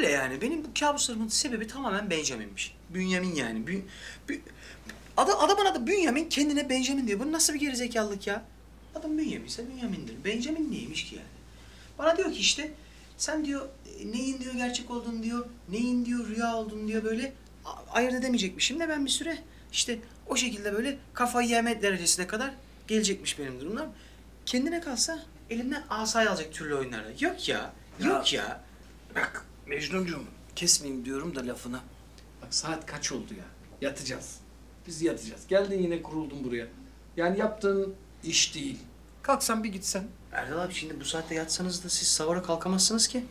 Öyle yani. Benim bu kabuslarımın sebebi tamamen Benjamin'miş. Bünyamin yani. Adamın adı Bünyamin, kendine Benjamin diyor. Bu nasıl bir gerizekalılık ya? Adam Bünyamin'se Bünyamin'dir. Benjamin neymiş ki yani? Bana diyor ki işte, sen diyor neyin diyor gerçek olduğunu diyor, neyin diyor rüya olduğunu diyor böyle ayırt edemeyecekmişim de ben bir süre işte o şekilde böyle kafayı yeme derecesine kadar gelecekmiş benim durumlar. Kendine kalsa elinden asayı alacak türlü oyunlarda. Yok ya, yok ya. Bak Mecnuncuğum, kesmeyeyim diyorum da lafına. Bak saat kaç oldu ya? Yatacağız. Biz yatacağız. Geldin yine kuruldun buraya. Yani yaptığın iş değil. Kalksan bir gitsen. Erdal abi şimdi bu saatte yatsanız da siz savara kalkamazsınız ki.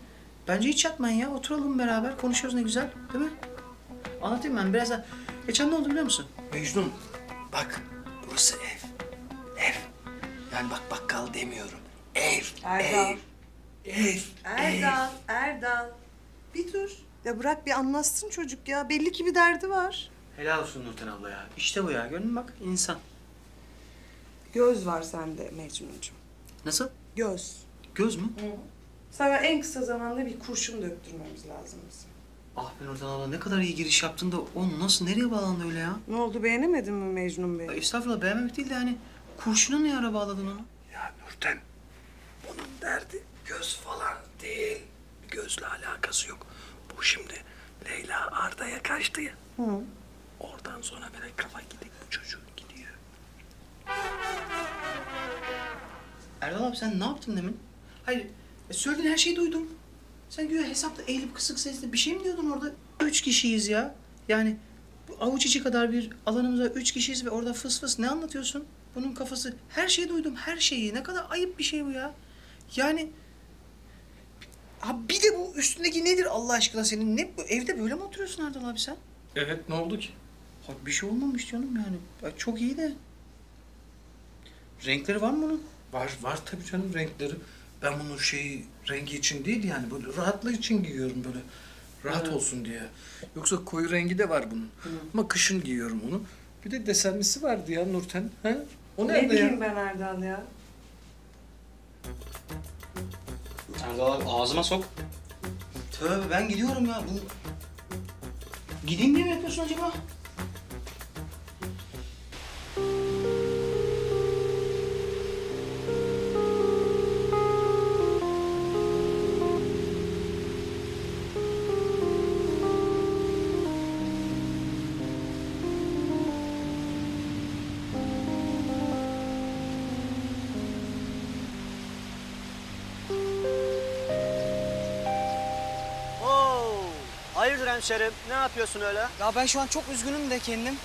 Bence hiç yatmayın ya. Oturalım beraber. Konuşuyoruz ne güzel. Değil mi? Anlatayım ben biraz daha. Geçen ne oldu biliyor musun? Mecnun bak burası ev. Ev. Yani bak bakkal demiyorum. Ev. Erdal. Ev. Ev. Erdal. Ev. Erdal. Bir dur. Ya bırak bir anlatsın çocuk ya. Belli ki bir derdi var. Helal olsun Nurten abla ya. İşte bu ya. Gördün mü bak insan. Göz var sende Mecnuncuğum. Nasıl? Göz. Göz mü? Hı. Sana en kısa zamanda bir kurşun döktürmemiz lazım bizim. Ah ben Nurten abla ne kadar iyi giriş yaptın da o nasıl nereye bağlandı öyle ya? Ne oldu beğenemedin mi Mecnun Bey? Ya, estağfurullah beğenmemek değil de hani kurşuna niye ara bağladın onu? Ya Nurten bunun derdi göz falan değil. Gözle alakası yok. Bu şimdi Leyla Arda'ya kaçtı ya. Hı. Oradan sonra böyle kafa gidik bu çocuğun gidiyor. Erdal abi sen ne yaptın demin? Hayır, söylediğin her şeyi duydum. Sen güya hesapta eğilip kısık sesle bir şey mi diyordun orada? 3 kişiyiz ya. Yani avuç içi kadar bir alanımıza 3 kişiyiz ve orada fıs fıs ne anlatıyorsun? Bunun kafası. Her şeyi duydum, her şeyi. Ne kadar ayıp bir şey bu ya. Yani... Ha bir de bu üstündeki nedir Allah aşkına senin? Ne, evde böyle mi oturuyorsun Erdal abi sen? Evet, ne oldu ki? Ha, bir şey olmamış canım yani. Ya, çok iyi de. Renkleri var mı bunun? Var, var tabii canım renkleri. Ben bunun şeyi, rengi için değil yani böyle rahatlığı için giyiyorum böyle. Rahat evet. Olsun diye. Yoksa koyu rengi de var bunun. Hı. Ama kışın giyiyorum onu. Bir de desenlisi vardı ya Nurten. Ha? O nerede ya? Ne bileyim ben Erdal ya? Erdal abi ağzıma sok. Tövbe ben gidiyorum ya. Bu... Gideyim diye mi yapıyorsun acaba? Hemşerim, ne yapıyorsun öyle? Ya ben şu an çok üzgünüm de kendim.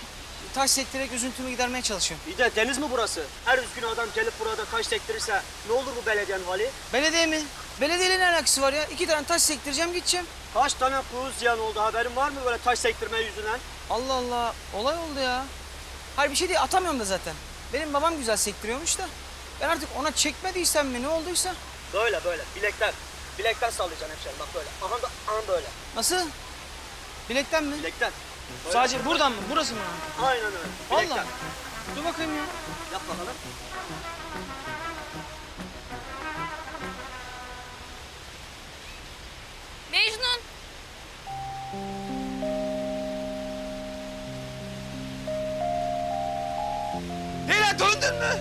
Taş sektirerek üzüntümü gidermeye çalışıyorum. İyi de deniz mi burası? Her üzgün adam gelip burada taş sektirirse ne olur bu belediyenin hali? Belediye mi? Belediyeyle ne alakası var ya? 2 tane taş sektireceğim gideceğim. Kaç tane kuğu ziyan oldu haberin var mı böyle taş sektirme yüzünden? Allah Allah, olay oldu ya. Hayır bir şey değil atamıyorum da zaten. Benim babam güzel sektiriyormuş da. Ben artık ona çekmediysem mi ne olduysa? Böyle böyle bilekler. Bilekler sallayacaksın hemşerim bak böyle. Aha da an böyle. Nasıl? Bilekten mi? Bilekten. Öyle. Sadece buradan mı? Burası mı? Aynen öyle. Bilekten. Vallahi. Dur bakayım ya. Yap bakalım. Mecnun. Leyla döndün mü?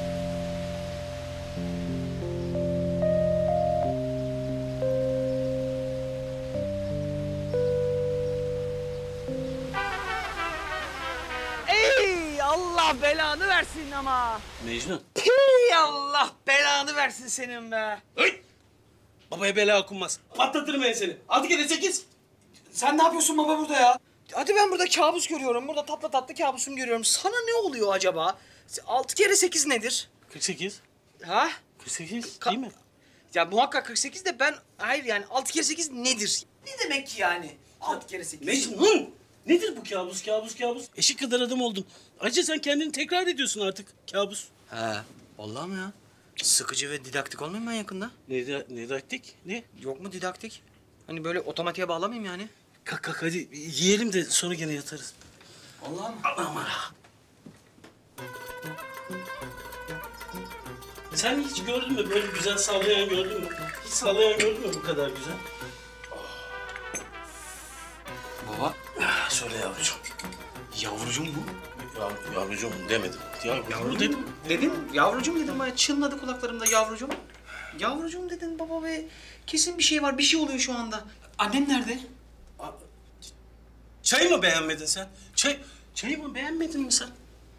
Belanı versin ama. Mecnun. Pii Allah belanı versin senin be. Hey! Babaya bela okunmaz. Patlatırım ben seni. Hadi gel 8. Sen ne yapıyorsun baba burada ya? Hadi ben burada kabus görüyorum. Burada tatlı tatlı kabusum görüyorum. Sana ne oluyor acaba? 6 kere 8 nedir? 48. Ha? 48 değil mi? Ya muhakkak 48 de ben... Hayır yani 6 kere 8 nedir? Ne demek ki yani? 6 kere 8. Mecnun! Nedir bu kabus, kabus, kabus? Eşik kadar adam oldum. Ayrıca sen kendini tekrar ediyorsun artık, kabus. He, vallahi mi ya? Sıkıcı ve didaktik olmayayım ben yakında. Ne didaktik? Ne? Yok mu didaktik? Hani böyle otomatiğe bağlamayayım yani. Kalk hadi yiyelim de sonra gene yatarız. Allah mı? Aman. Sen hiç gördün mü böyle güzel sallayan gördün mü? Hiç sallayan gördün mü bu kadar güzel? söyle yavrucuğum. Yavrucuğum mu? Yavrucuğum demedim. Yavrucuğum dedim. Dedim, yavrucuğum dedim. Bana çınladı kulaklarımda yavrucuğum. Yavrucuğum dedin baba be. Kesin bir şey var, bir şey oluyor şu anda. Annen nerede? Çayı mı beğenmedin sen? Çayı mı beğenmedin mi sen?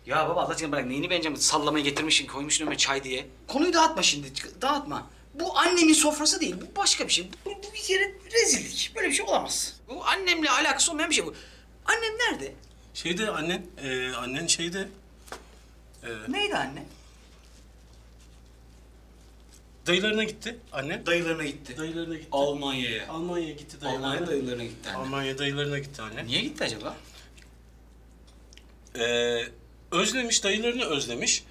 Ya baba Allah aşkına bırak, neyini beğeneceğim? Sallamayı getirmişsin, koymuşsun önüme çay diye. Konuyu dağıtma şimdi, dağıtma. Bu annemin sofrası değil, bu başka bir şey. Bu bir kere rezillik, böyle bir şey olamaz. Bu annemle alakası olmayan bir şey bu. Annem nerede? Şeyde annen, annen şeyde... Neydi anne? Dayılarına gitti anne. Dayılarına gitti. Dayılarına gitti. Almanya'ya. Almanya'ya gitti dayılarına. Almanya dayılarına gitti anne. Almanya dayılarına gitti anne. Niye gitti acaba? Özlemiş, dayılarını özlemiş.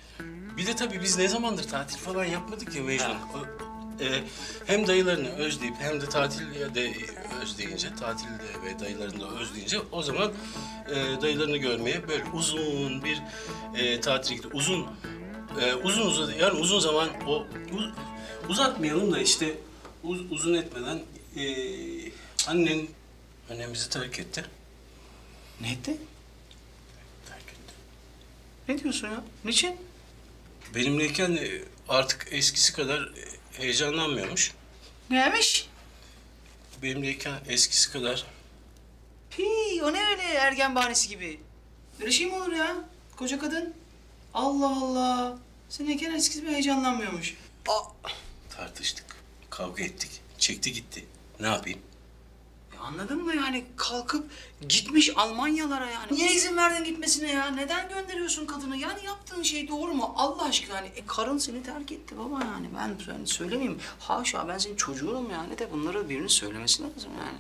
Bir de tabii biz ne zamandır tatil falan yapmadık ya Mecnun. Hem dayılarını özleyip hem de tatili de özleyince, tatili de ve dayılarını da özleyince o zaman dayılarını görmeye böyle uzun bir tatile gitti. Uzun zaman o... Uzatmayalım da işte uzun etmeden annemizi terk etti. Ne etti? Terk etti. Ne diyorsun ya? Niçin? Benimleyken artık eskisi kadar heyecanlanmıyormuş. Neymiş? Benimleyken eskisi kadar. Pii, o ne öyle ergen bahanesi gibi? Öyle şey mi olur ya? Koca kadın. Allah Allah. Seninken eskisi gibi heyecanlanmıyormuş. Tartıştık, kavga ettik, çekti gitti. Ne yapayım? Anladın mı yani? Kalkıp gitmiş Almanyalara yani. Niye izin verdin gitmesine ya? Neden gönderiyorsun kadını? Yani yaptığın şey doğru mu? Allah aşkına yani karın seni terk etti baba yani. Ben yani söylemeyeyim. Haşa ben senin çocuğunum yani de bunları birinin söylemesi lazım yani.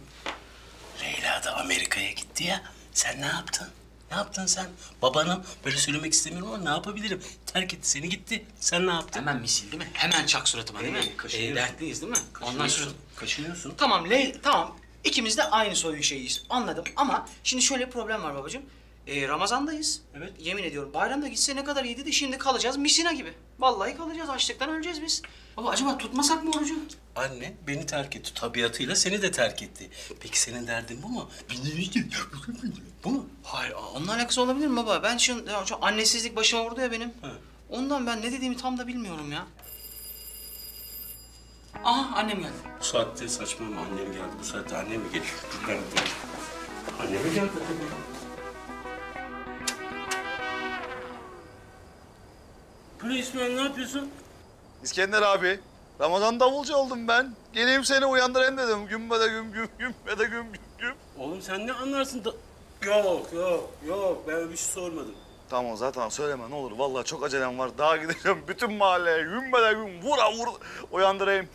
Leyla da Amerika'ya gitti ya. Sen ne yaptın? Ne yaptın sen? Babanım böyle söylemek istemiyorum ama ne yapabilirim? Terk etti seni gitti. Sen ne yaptın? Hemen misil değil mi? Hemen çak suratıma değil mi? Dertliyiz değil mi? Ondan sonra kaşınıyorsun. Tamam tamam. İkimiz de aynı soyu şeyiyiz. Anladım ama şimdi şöyle bir problem var babacığım. Ramazan'dayız. Evet. Yemin ediyorum bayramda gitse ne kadar iyiydi de şimdi kalacağız misina gibi. Vallahi kalacağız açlıktan öleceğiz biz. Baba acaba tutmasak mı orucu? Anne beni terk etti tabiatıyla seni de terk etti. Peki senin derdin bu mu? Bu mu? Hayır onunla alakası olabilir mi baba? Ben şu annesizlik başıma vurdu ya benim. He. Ondan ben ne dediğimi tam da bilmiyorum ya. Aha annem geldi. Bu saatte saçmalama annem geldi. Bu saatte annem mi gelir? Annem mi geldi? Böyle İsmail ne yapıyorsun? İskender abi, Ramazan davulcu oldum ben. Geleyim seni uyandırayım dedim. Gümbede güm güm gümbede güm güm güm. Oğlum sen ne anlarsın da... Yok ben bir şey sormadım. Tamam zaten söyleme ne olur. Vallahi çok acelem var. Daha gideceğim bütün mahalleye gümbede güm vura vur uyandırayım.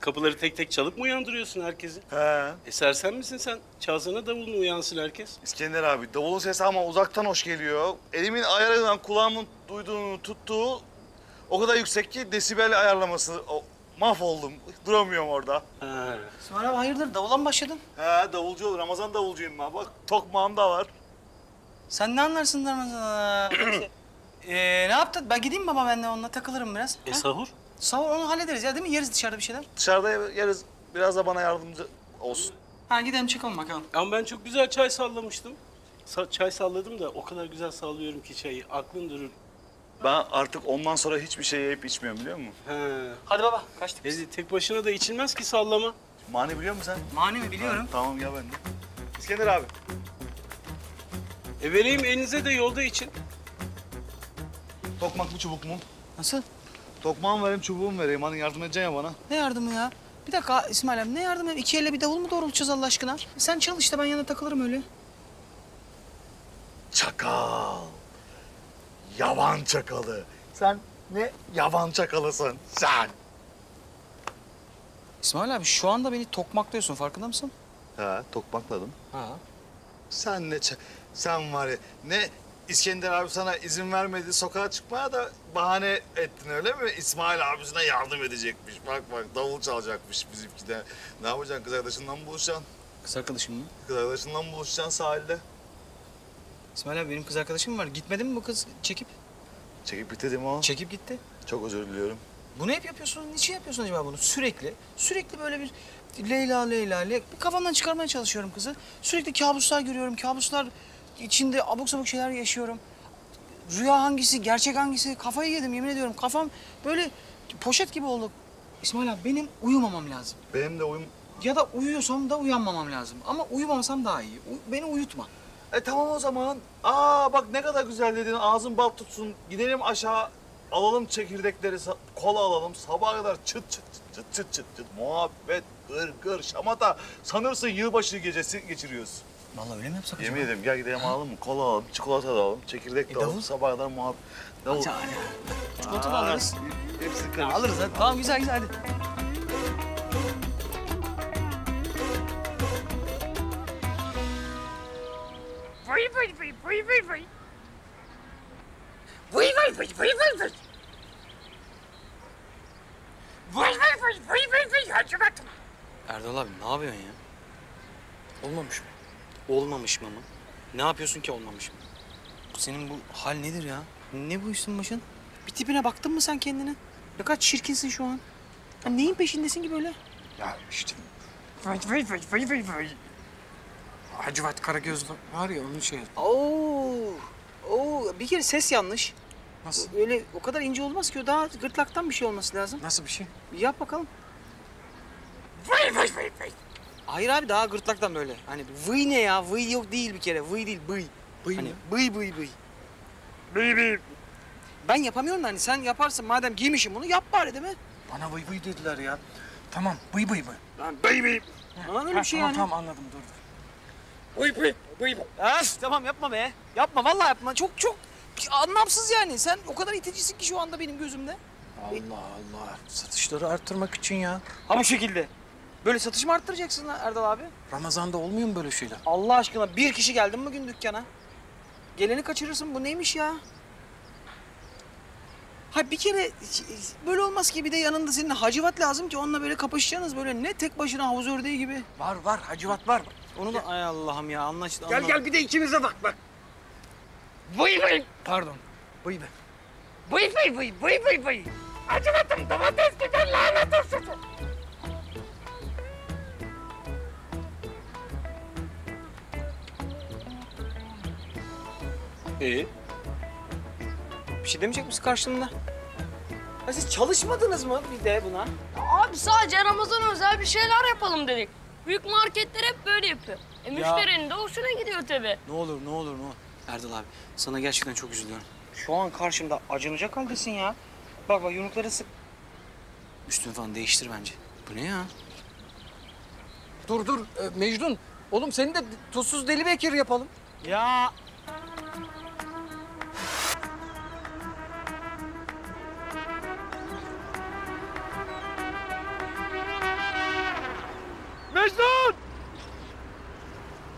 Kapıları tek tek çalıp mı uyandırıyorsun herkesi? He. Sersen misin sen? Çalsana davulunu uyansın herkes. İskender abi davulun sesi ama uzaktan hoş geliyor. Elimin ayarından kulağımın duyduğunu tuttuğu o kadar yüksek ki desibel ayarlaması. Mahvoldum. Duramıyorum orada. He. Sonra hayırdır davula mı başladın? He davulcu olur. Ramazan davulcuyum ben. Bak tokmağım da var. Sen ne anlarsın Ramazan'a? Ne yaptın? Ben gideyim baba benle onunla takılırım biraz. Sahur? Sahur onu hallederiz ya değil mi? Yeriz dışarıda bir şeyler. Dışarıda yeriz. Biraz da bana yardımcı olsun. Ha gidelim çıkalım bakalım. Ama ben çok güzel çay sallamıştım. Çay salladım da o kadar güzel sallıyorum ki çayı. Aklın durur. Ben artık ondan sonra hiçbir şey yiyip içmiyorum biliyor musun? He. Hadi baba kaçtık. Tek başına da içilmez ki sallama. Mani biliyor musun sen? Mani mi biliyorum. Ha, tamam gel ben de. İskender abi. Vereyim elinize de yolda için. Tokmak mı çubuk mu? Nasıl? Tokmağımı vereyim, çubuğumu vereyim. Hani yardım edeceksin ya bana. Ne yardımı ya? Bir dakika İsmail abi, ne yardımı? İki elle bir davul mu doğrultacağız Allah aşkına? Sen çal işte, ben yanına takılırım öyle. Çakal. Yavan çakalı. Sen ne yavan çakalısın sen? İsmail abi, şu anda beni tokmaklıyorsun. Farkında mısın? Ha, tokmakladım. Ha. Sen ne sen var ya, ne İskender abi sana izin vermedi sokağa çıkmaya da bahane ettin öyle mi? İsmail abisine yardım edecekmiş. Bak davul çalacakmış bizimkiden. Ne yapacaksın? Kız arkadaşınla mı buluşacaksın? Kız arkadaşım mı? Kız arkadaşınla mı buluşacaksın sahilde? İsmail abi benim kız arkadaşım var. Gitmedi mi bu kız çekip? Çekip gitti değil mi o? Çekip gitti. Çok özür diliyorum. Bunu hep yapıyorsun. Niçin yapıyorsun acaba bunu? Sürekli böyle bir Leyla. Kafamdan çıkarmaya çalışıyorum kızı. Sürekli kabuslar görüyorum. Kabuslar içinde abuk sabuk şeyler yaşıyorum. Rüya hangisi, gerçek hangisi? Kafayı yedim yemin ediyorum. Kafam böyle poşet gibi oldu. İsmail abi benim uyumamam lazım. Benim de uyum... Ya da uyuyorsam da uyanmamam lazım. Ama uyumasam daha iyi. Beni uyutma. Tamam o zaman. Bak ne kadar güzel dedin. Ağzın bal tutsun. Gidelim aşağı. Alalım çekirdekleri, kola alalım. Sabaha kadar çıt çıt çıt. Muhabbet, gır, şamata. Sanırsın yılbaşı gecesi geçiriyoruz. Vallahi öyle mi yapsak acaba? Yemin ederim. Gel gidelim alalım mı? Kola alalım, çikolata da alalım, çekirdek de alalım. Sabaha kadar muhabbet. Davul. Çikolata da alırız. Hepsi karıştı. Alırız hadi. Tamam güzel hadi. Erdal abi ne yapıyorsun ya? Olmamış mı? Olmamış mı? Ne yapıyorsun ki olmamış mı? Senin bu hal nedir ya? Ne bu üstün başın? Bir tipine baktın mı sen kendine? Ne kadar çirkinsin şu an. Ya neyin peşindesin ki böyle? Ya işte... Hacivat Karagöz var ya onun şey. Bir kere ses yanlış. Nasıl? Öyle o kadar ince olmaz ki o daha gırtlaktan bir şey olması lazım. Nasıl bir şey? Yap bakalım. Vıy. Hayır abi daha gırtlaktan böyle. Hani vıy ne ya? Vıy yok değil bir kere. Vıy değil bıy. Bıy hani, bıy. Bıy. Ben yapamıyorum da hani sen yaparsın madem giymişim bunu yap bari değil mi? Bana vıy dediler ya. Tamam bıy. Lan bıy. Lan öyle bir şey yani. Tamam anladım dur. Buyur. Tamam yapma be. Yapma vallahi yapma. Çok anlamsız yani. Sen o kadar iticisin ki şu anda benim gözümde. Allah. Satışları arttırmak için ya. Ha bu şekilde. Böyle satış mı arttıracaksın lan Erdal abi? Ramazan'da olmuyor mu böyle şeyler? Allah aşkına bir kişi geldin mi gün dükkana? Geleni kaçırırsın. Bu neymiş ya? Ha bir kere böyle olmaz ki bir de yanında senin hacivat lazım ki onunla böyle kapışacaksınız böyle ne tek başına havuz ördeği gibi. Var hacivat var. Onu da ay Allah'ım ya anlaştı. Gel bir de ikimize bak. Bıy. Pardon. Bıy. Bıy. Hacivatım domates biber lahana turşusu. İyi. Bir şey demeyecek misin karşılığında? Ya siz çalışmadınız mı bir de buna? Ya abi sadece Ramazan özel bir şeyler yapalım dedik. Büyük marketler hep böyle yapıyor. Müşterinin de hoşuna gidiyor tabii. Ne olur. Erdal abi sana gerçekten çok üzülüyorum. Şu an karşımda acınacak haldesin ya. Bak yumrukları sık. Üstünü falan değiştir bence. Bu ne ya? Dur Mecnun. Oğlum seni de tuzsuz deli bekir yapalım. Ya.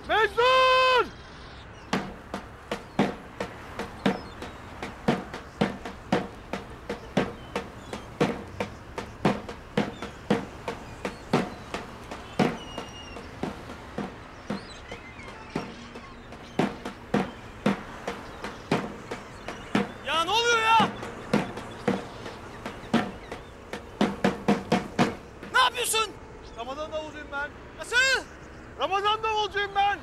Mecnun! Ya ne oluyor ya? Ne yapıyorsun? Ramazan davulcuyum ben. Nasıl? Ramazan davulcuyum ben.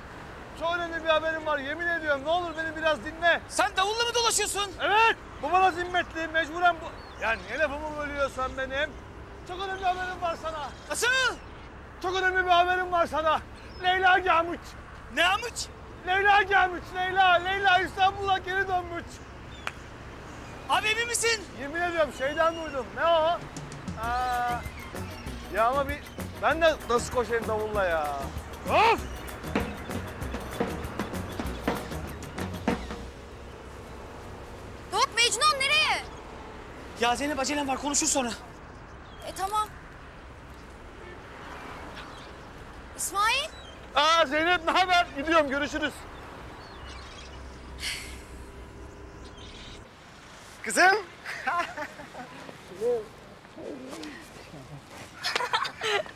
Çok önemli bir haberim var. Yemin ediyorum. Ne olur beni biraz dinle. Sen davulla mı dolaşıyorsun? Evet. Bu bana zimmetli. Mecburen bu... Ya niye lafımı bölüyorsun benim? Çok önemli haberim var sana. Nasıl? Çok önemli bir haberim var sana. Leyla gelmiş. Ne yapmış? Leyla gelmiş. Leyla İstanbul'a geri dönmüş. Abi emin misin? Yemin ediyorum. Şeyden duydum. Ne o? Ya ama bir... Ben de nasıl koşayım davulla ya? Of! Yok Mecnun nereye? Ya Zeynep acelem var konuşur sonra. Tamam. İsmail? Zeynep ne haber? Gidiyorum görüşürüz. Kızım.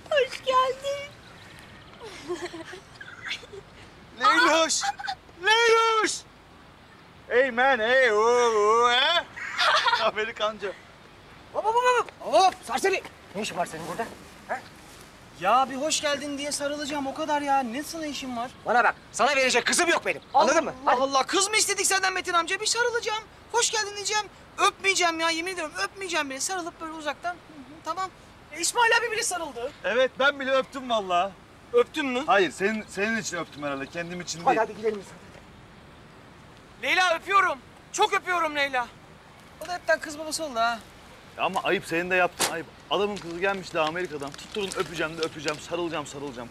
Hoş geldin. Leyloş! Hey man, hey, Amerikancı. Hop, sarseri! Ne işin var senin burada? Ha? Ya bir hoş geldin diye sarılacağım o kadar ya. Ne sana işim var? Bana bak, sana verecek kızım yok benim. Anladın mı? Allah Allah, kız mı istedik senden Metin amca? Bir sarılacağım, hoş geldin diyeceğim. Öpmeyeceğim ya, yemin ediyorum öpmeyeceğim bile. Sarılıp böyle uzaktan, tamam. İsmail abi bile sarıldı. Evet, ben bile öptüm vallahi. Öptün mü? Hayır, senin için öptüm herhalde, kendim için değil. Hadi gidelim biz. Leyla öpüyorum, çok öpüyorum Leyla. O da hepten kız babası oldu ha. Ya ama ayıp, senin de yaptın ayıp. Adamın kızı gelmiş de Amerika'dan, tutturun öpeceğim de öpeceğim, sarılacağım,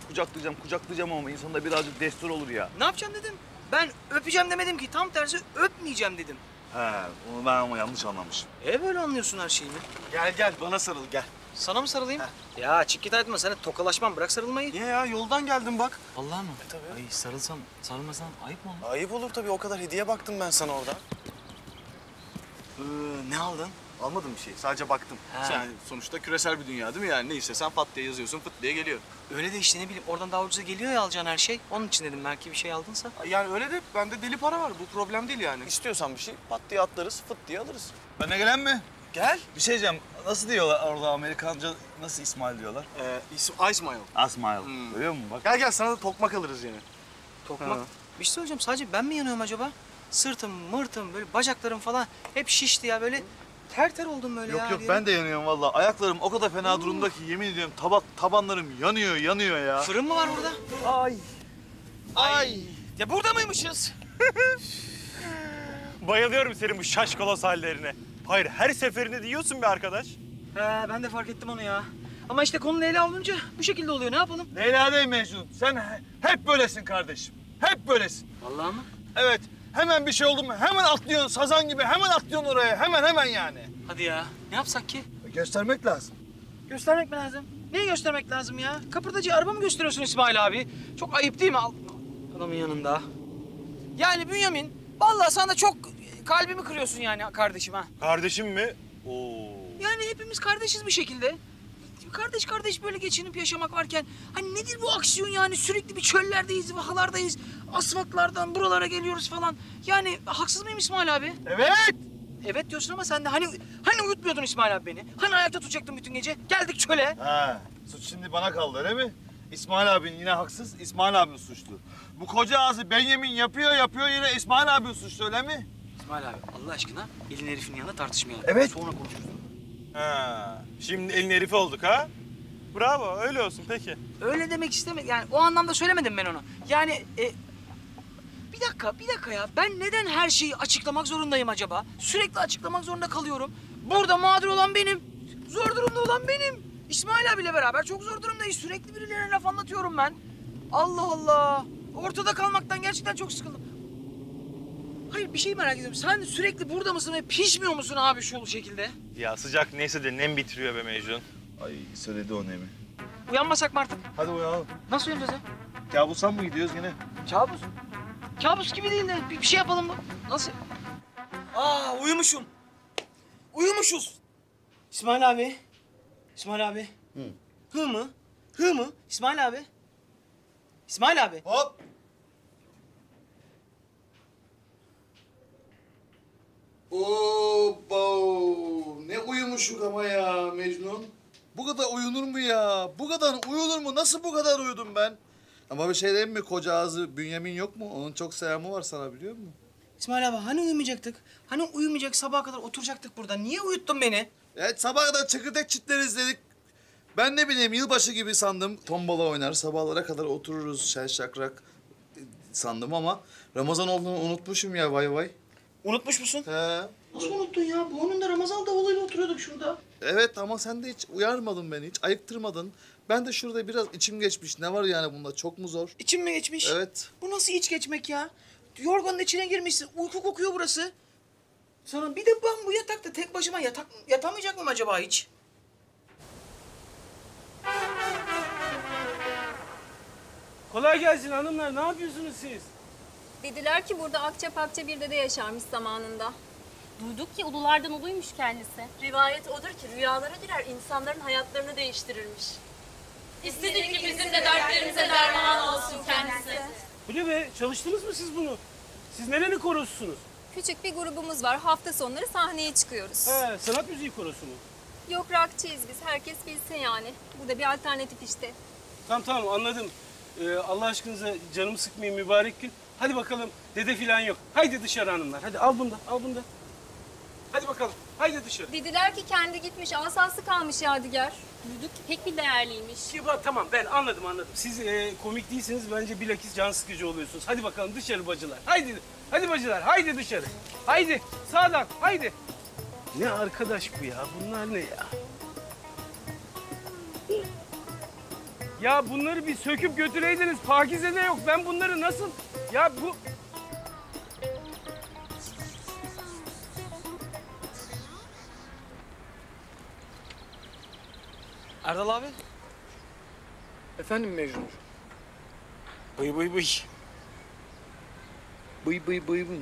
kucaklayacağım ama insanda birazcık destur olur ya. Ne yapacaksın dedim, ben öpeceğim demedim ki, tam tersi öpmeyeceğim dedim. He, onu ben ama yanlış anlamışım. Böyle anlıyorsun her şeyi. Gel bana sarıl gel. Sana mı sarılayım? Heh. Ya çık git aydınma, sana tokalaşmam, bırak sarılmayı. Niye ya, yoldan geldim bak. Vallahi mı? Tabii. Ay sarılsam, sarılmasam ayıp mı olur? Ayıp olur tabii, o kadar hediye baktım ben sana orada. Ne aldın? Almadım bir şey, sadece baktım. Yani sonuçta küresel bir dünya değil mi yani? Ne istesen pat diye yazıyorsun, fıt diye geliyor. Öyle de işte ne bileyim, oradan daha ucuza geliyor ya alacağın her şey. Onun için dedim belki bir şey aldınsa. Yani öyle de bende deli para var, bu problem değil yani. İstiyorsan bir şey pat diye atlarız, fıt diye alırız. Bana gelen mi? Gel. Bir şey diyeceğim, nasıl diyorlar orada Amerikanca, nasıl İsmail diyorlar? İsmail. Görüyor musun bak? Gel sana da tokmak alırız yine. Tokmak? Ha. Bir şey söyleyeceğim, sadece ben mi yanıyorum acaba? Sırtım, mırtım, böyle bacaklarım falan hep şişti ya böyle. Ter oldum böyle ya. Yok ben de yanıyorum vallahi. Ayaklarım o kadar fena durumda ki yemin ediyorum tabanlarım yanıyor ya. Fırın mı var burada? Ay. Ya burada mıymışız? Bayılıyorum senin bu şaşkalos hallerine. Hayır her seferinde diyorsun be arkadaş. He ben de fark ettim onu ya. Ama işte konu Leyla olunca bu şekilde oluyor, ne yapalım? Leyla değil Mecnun. Sen hep böylesin kardeşim. Hep böylesin. Vallahi mı? Evet. Hemen bir şey oldu mu hemen atlıyorsun sazan gibi, hemen atlıyorsun oraya, hemen yani. Hadi ya, ne yapsak ki? Göstermek lazım. Göstermek mi lazım? Neyi göstermek lazım ya? Kapırdacı araba mı gösteriyorsun İsmail abi? Çok ayıp değil mi? Adamın yanında. Yani Bünyamin, vallahi sana çok kalbimi kırıyorsun yani kardeşim ha. Kardeşim mi? Oo. Yani hepimiz kardeşiz bir şekilde. Kardeş böyle geçinip yaşamak varken hani nedir bu aksiyon yani? Sürekli bir çöllerdeyiz, vahalardayız, asfaltlardan buralara geliyoruz falan. Yani haksız mıyım İsmail abi? Evet! Evet diyorsun ama sen de hani uyutmuyordun İsmail abi beni? Hani ayakta tutacaktın bütün gece? Geldik çöle. Ha, suç şimdi bana kaldı öyle mi? İsmail abin yine haksız, İsmail abin suçlu. Bu koca ağzı Benjamin yapıyor yine İsmail abin suçlu öyle mi? İsmail abi Allah aşkına elin herifin yanında tartışmayalım. Evet. Sonra konuşuruz. Ha, şimdi elin herifi olduk ha? Bravo, öyle olsun peki. Öyle demek istemedim, yani o anlamda söylemedim ben onu. Yani bir dakika ya, ben neden her şeyi açıklamak zorundayım acaba? Sürekli açıklamak zorunda kalıyorum. Burada mağdur olan benim, zor durumda olan benim. İsmail abiyle beraber çok zor durumdayız, sürekli birilerine laf anlatıyorum ben. Allah Allah, ortada kalmaktan gerçekten çok sıkıldım. Hayır, bir şey merak ediyorum. Sen sürekli burada mısın ve pişmiyor musun abi şu şekilde? Ya sıcak neyse de nem bitiriyor be Mecnun. Ay söyledi o nemi. Uyanmasak mı artık? Hadi uyanalım. Nasıl uyanacağız ya? Kabusa mı gidiyoruz yine? Kabus? Kabus gibi değil de bir şey yapalım mı? Nasıl? Uyumuşum. Uyumuşuz. İsmail abi. İsmail abi. Hı. Hı mı? Hı mı? İsmail abi. İsmail abi. Hop. Ne uyumuşuk ama ya Mecnun. Bu kadar uyunur mu ya? Bu kadar uyulur mu? Nasıl bu kadar uyudum ben? Ama bir şey diyeyim mi? Koca ağzı Bünyamin yok mu? Onun çok selamı var sana biliyor musun? İsmail abi hani uyumayacaktık? Hani uyumayacak sabaha kadar oturacaktık burada. Niye uyuttun beni? Evet sabaha kadar çekirdek çitler izledik. Ben ne bileyim yılbaşı gibi sandım. Tombala oynar sabahlara kadar otururuz şen şakrak sandım ama Ramazan olduğunu unutmuşum ya vay. Unutmuş musun? He. Nasıl unuttun ya? Bu onun da Ramazan davuluyla oturuyorduk şurada. Evet ama sen de hiç uyarmadın beni, hiç ayıktırmadın. Ben de şurada biraz içim geçmiş. Ne var yani bunda? Çok mu zor? İçim mi geçmiş? Evet. Bu nasıl iç geçmek ya? Yorganın içine girmişsin. Uyku kokuyor burası. Sana bir de ben bu yatakta tek başıma yatamayacak mıyım acaba hiç? Kolay gelsin hanımlar. Ne yapıyorsunuz siz? Dediler ki burada akça bir dede yaşarmış zamanında. Duyduk ki ululardan uluymuş kendisi. Rivayet odur ki rüyalara girer, insanların hayatlarını değiştirirmiş. İstedik ki bizim de dertlerimize derman olsun kendisi. Bu ne be? Çalıştınız mı siz bunu? Siz nereli korosunuz? Küçük bir grubumuz var. Hafta sonları sahneye çıkıyoruz. He, sanat müziği korosu mu? Yok, rockçıyız biz. Herkes bilsin yani. Bu da bir alternatif işte. Tamam anladım. Allah aşkınıza canımı sıkmayın mübarek gün. Hadi bakalım dede filan yok. Haydi dışarı hanımlar. Hadi al bunu da, al bunu da. Hadi bakalım, haydi dışarı. Dediler ki kendi gitmiş, asası kalmış Yadigar. Düdük pek bir değerliymiş. Ya, tamam ben anladım. Siz komik değilsiniz, bence bilakis can sıkıcı oluyorsunuz. Hadi bakalım dışarı bacılar. Haydi bacılar, haydi dışarı. Haydi, sağdan, haydi. Ne arkadaş bu ya, bunlar ne ya? Ya bunları bir söküp götüreydiniz, Pakize'de yok. Ben bunları nasıl... Ya bu... Erdal abi. Efendim Mecnun. Bıy bıy bıy. Bıy bıy bıy mı?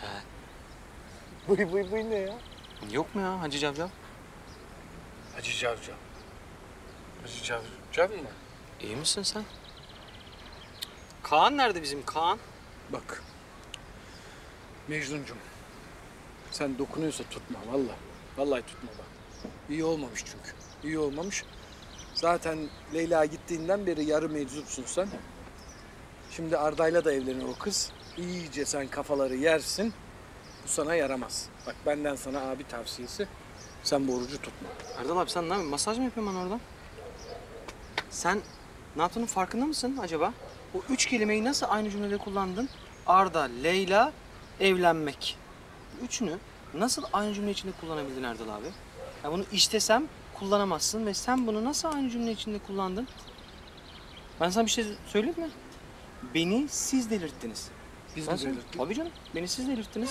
He. Bıy bıy bıy ne ya? Yok mu ya Hacı Cavcav? Hacı Cavcav. Hacı Cavcav mı? İyi misin sen? Kaan nerede bizim Kaan? Bak. Mecnuncum. Sen dokunuyorsa tutma vallahi. Vallahi tutma bak. İyi olmamış çünkü. İyi olmamış. Zaten Leyla gittiğinden beri yarı meczupsun sen. Şimdi Arda'yla da evleniyor o kız. İyice sen kafaları yersin. Bu sana yaramaz. Bak benden sana abi tavsiyesi. Sen bu orucu tutma. Erdal abi sen ne yapıyorsun? Masaj mı yapıyorsun bana oradan? Sen ne yaptığının farkında mısın acaba? O üç kelimeyi nasıl aynı cümlede kullandın? Arda, Leyla, evlenmek. Üçünü nasıl aynı cümle içinde kullanabildin Erdal abi? Ya bunu istesem kullanamazsın ve sen bunu nasıl aynı cümle içinde kullandın? Ben sana bir şey söyleyeyim mi? Beni siz delirttiniz. Biz mi delirttik? Abi canım, beni siz delirttiniz.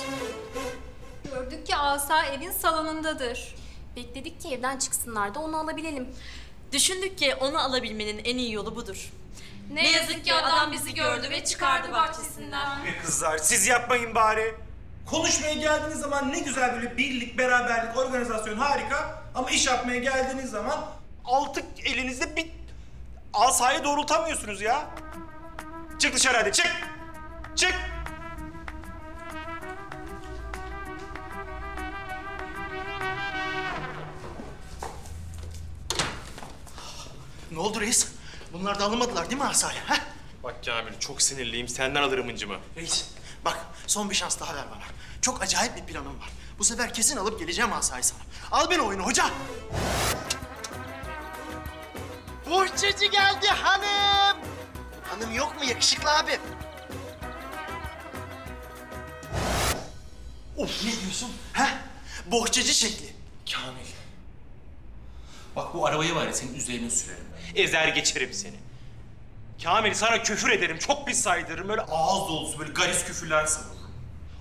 Gördük ki asa evin salonundadır. Bekledik ki evden çıksınlar da onu alabilelim. Düşündük ki onu alabilmenin en iyi yolu budur. Ne yazık ki adam bizi gördü ve çıkardı bahçesinden. Kızlar siz yapmayın bari. Konuşmaya geldiğiniz zaman ne güzel böyle birlik, beraberlik, organizasyon harika. Ama iş yapmaya geldiğiniz zaman altı elinizde bir asayı doğrultamıyorsunuz ya. Çık dışarı hadi çık. Çık. Ne oldu reis? Bunlar da alınmadılar değil mi asayı? Heh? Bak Kamil çok sinirliyim. Senden alırım incimi. Reis bak son bir şans daha ver bana. Çok acayip bir planım var. Bu sefer kesin alıp geleceğim asayı sana. Al beni oyunu hoca. Bohçacı geldi hanım. Hanım yok mu yakışıklı abi? Of ne diyorsun? He? Bohçacı şekli. Kamil. Bak bu arabayı var ya senin üzerine sürerim. Ezer geçerim seni. Kamil sana küfür ederim, çok pis saydırırım. Böyle ağız dolusu böyle garis küfürler savururum.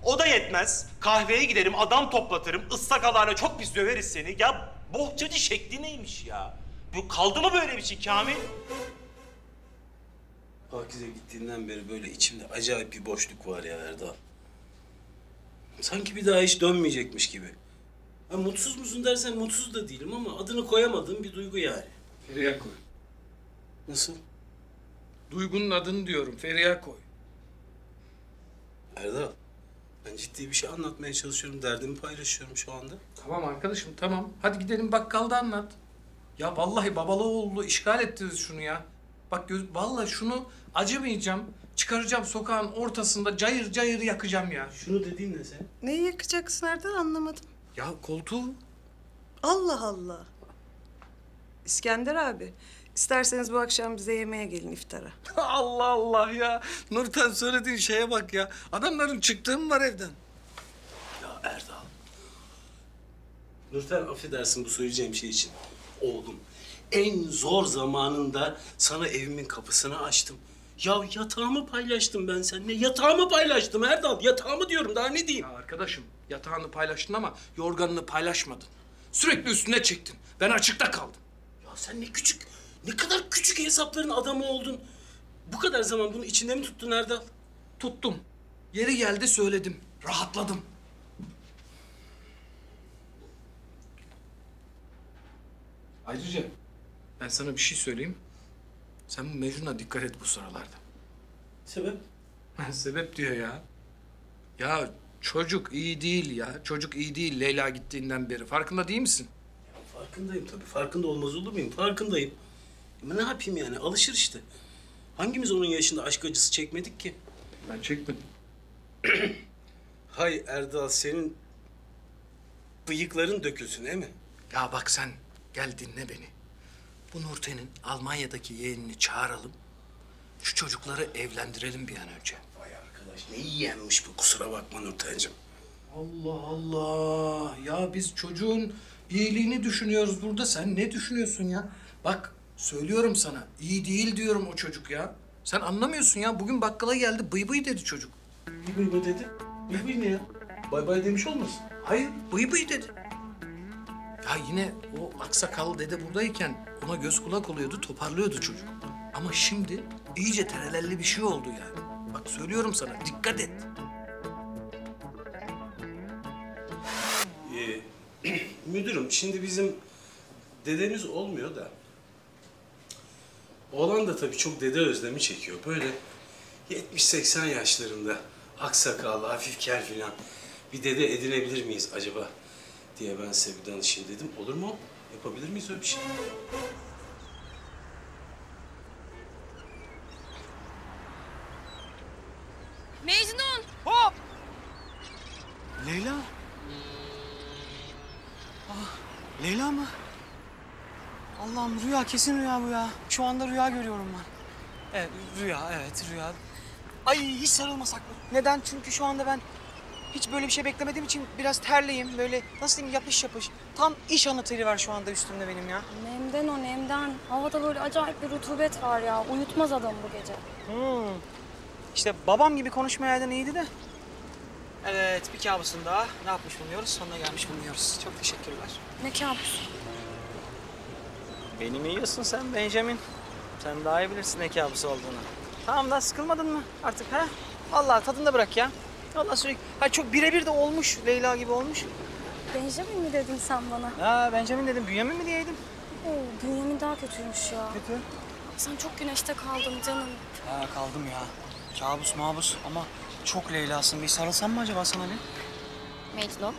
O da yetmez. Kahveye giderim, adam toplatırım. Islakalarla çok pis döveriz seni. Ya bohçacı şekli neymiş ya? Bu kaldı mı böyle bir şey Kamil? Pakize gittiğinden beri böyle içimde acayip bir boşluk var ya Erdal. Sanki bir daha hiç dönmeyecekmiş gibi. Ha, mutsuz musun dersen mutsuz da değilim ama adını koyamadığım bir duygu yani. Feriha koy. Nasıl? Duygunun adını diyorum, Feriha koy. Erdal. Ben ciddi bir şey anlatmaya çalışıyorum, derdimi paylaşıyorum şu anda. Tamam arkadaşım, tamam. Hadi gidelim bakkalda anlat. Ya vallahi babalı oğlu işgal ettiniz şunu ya. Bak göz, vallahi şunu acımayacağım, çıkaracağım sokağın ortasında cayır cayır yakacağım ya. Şunu dediğin ne sen? Neyi yakacaksın Erdal anlamadım. Ya koltuğu. Allah Allah. İskender abi. İsterseniz bu akşam bize yemeğe gelin iftara. Allah Allah ya! Nurten söylediğin şeye bak ya. Adamların çıktığı mı var evden? Ya Erdal. Nurten affedersin bu söyleyeceğim şey için. Oğlum, en zor zamanında sana evimin kapısını açtım. Ya yatağımı paylaştım ben seninle. Yatağımı paylaştım Erdal. Yatağımı diyorum daha ne diyeyim? Ya arkadaşım yatağını paylaştın ama yorganını paylaşmadın. Sürekli üstüne çektin. Ben açıkta kaldım. Ya sen ne küçük... Ne kadar küçük hesapların adamı oldun. Bu kadar zaman bunu içinde mi tuttun Erdal? Tuttum. Yeri geldi söyledim. Rahatladım. Ayrıca ben sana bir şey söyleyeyim. Sen bu Mecnun'a dikkat et bu sıralarda. Sebep? Sebep diyor ya. Ya çocuk iyi değil ya. Çocuk iyi değil Leyla gittiğinden beri. Farkında değil misin? Ya, farkındayım tabii. Farkında olmaz olur muyum? Farkındayım. Ama ne yapayım yani, alışır işte. Hangimiz onun yaşında aşk acısı çekmedik ki? Ben çekmedim. Hay Erdal, senin bıyıkların dökülsün değil mi? Ya bak sen gel dinle beni. Bu Nurten'in Almanya'daki yeğenini çağıralım. Şu çocukları evlendirelim bir an önce. Vay arkadaş, ne yiyenmiş bu, kusura bakma Nurten'cim. Allah Allah! Ya biz çocuğun iyiliğini düşünüyoruz burada. Sen ne düşünüyorsun ya? Bak söylüyorum sana, iyi değil diyorum o çocuk ya. Sen anlamıyorsun ya. Bugün bakkala geldi, bıy bıy dedi çocuk. Bıy bıy dedi? Bıy bıy ne ya? Bay bay demiş olmasın? Hayır, bıy bıy dedi. Ya yine o aksakal dede buradayken ona göz kulak oluyordu, toparlıyordu çocuk. Ama şimdi iyice terelelli bir şey oldu yani. Bak söylüyorum sana, dikkat et. Müdürüm, şimdi bizim dedemiz olmuyor da... Oğlan da tabii çok dede özlemi çekiyor. Böyle 70-80 yaşlarında aksakallı, hafif kel filan bir dede edinebilir miyiz acaba diye ben size bir danışayım dedim. Olur mu? Yapabilir miyiz öyle bir şey? Mecnun! Hop! Leyla! Ah, Leyla mı? Allah'ım, rüya, kesin rüya bu ya. Şu anda rüya görüyorum ben. Evet, rüya, evet rüya. Ay hiç sarılmasak mı? Neden? Çünkü şu anda ben hiç böyle bir şey beklemediğim için biraz terliyim. Böyle nasıl diyeyim, yapış yapış. Tam iş anahtarı var şu anda üstümde benim ya. Nemden o, nemden. Havada böyle acayip bir rutubet var ya. Uyutmaz adam bu gece. Hmm. İşte babam gibi konuşmayaydın iyiydi de. Evet, bir kabusun daha. Ne yapmış bulunuyoruz? Sonuna gelmiş bulunuyoruz. Çok teşekkürler. Ne kabus? Beni mi yiyorsun sen Benjamin? Sen daha iyi bilirsin ne kabusu olduğunu. Tamam, daha sıkılmadın mı artık ha? Vallahi tadında bırak ya. Vallahi sürekli... Ha çok birebir de olmuş, Leyla gibi olmuş. Benjamin mi dedin sen bana? Ha Benjamin dedim, Bünyamin mi diyeydim? Oo, Bünyamin daha kötüymüş ya. Kötü? Sen çok güneşte kaldın canım. Ha kaldım ya. Kabus mabus ama çok Leyla'sın. Bir sarılsam mı acaba sana bir? Mecnun,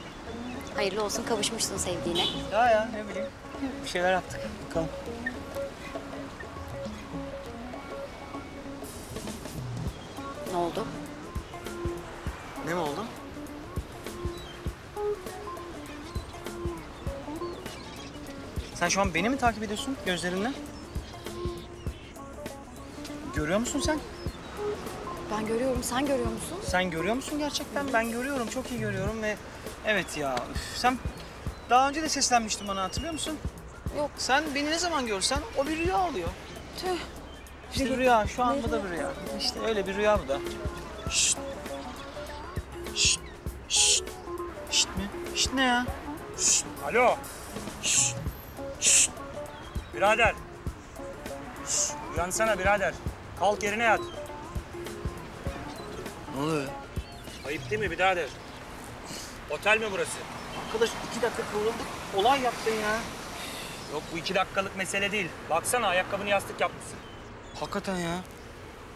hayırlı olsun, kavuşmuşsun sevdiğine. Ya ne bileyim. Bir şeyler yaptık. Bakalım. Ne oldu? Ne mi oldu? Sen şu an beni mi takip ediyorsun gözlerinle? Görüyor musun sen? Ben görüyorum, sen görüyor musun? Sen görüyor musun gerçekten? Ben görüyorum, çok iyi görüyorum ve... Evet ya, üf, sen... Daha önce de seslenmiştin bana, hatırlıyor musun? Yok. Sen beni ne zaman görsen o bir rüya oluyor. Tüh. İşte bir rüya, şu an bu da bir rüya. İşte öyle bir rüya bu da. Şşt. Şşt. Şşt. Şşt mi? Şşt ne ya? Şşt. Alo. Şşt. Şşt. Birader. Şşt. Uyansana birader. Kalk yerine yat. Ne oluyor ya? Ayıp değil mi birader? Otel mi burası? Arkadaş 2 dakika kıvrıldık, olay yaptın ya. Yok bu 2 dakikalık mesele değil. Baksana ayakkabını yastık yapmışsın. Hakikaten ya.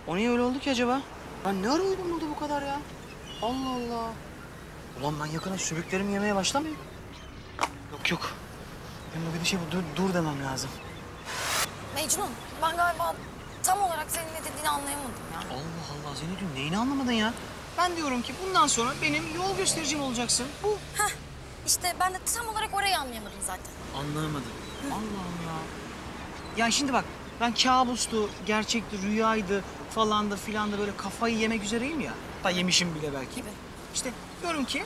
O niye öyle oldu ki acaba? Ben ne ara uyudum burada bu kadar ya? Allah Allah. Ulan ben yakına sürüklerimi yemeye başlamayayım. Yok. Benim bugün şey bu, dur demem lazım. Mecnun, ben galiba tam olarak senin ne dediğini anlayamadım ya. Allah Allah, Zeynep'ciğim neyini anlamadın ya? Ben diyorum ki bundan sonra benim yol göstericim olacaksın. Bu. Heh. İşte ben de tam olarak orayı anlayamadım zaten. Anlayamadım. Hı. Allah'ım ya. Ya şimdi bak, ben kabustu, gerçekti, rüyaydı falan da filan da böyle kafayı yemek üzereyim ya. Hatta yemişim bile belki. Gibi. İşte diyorum ki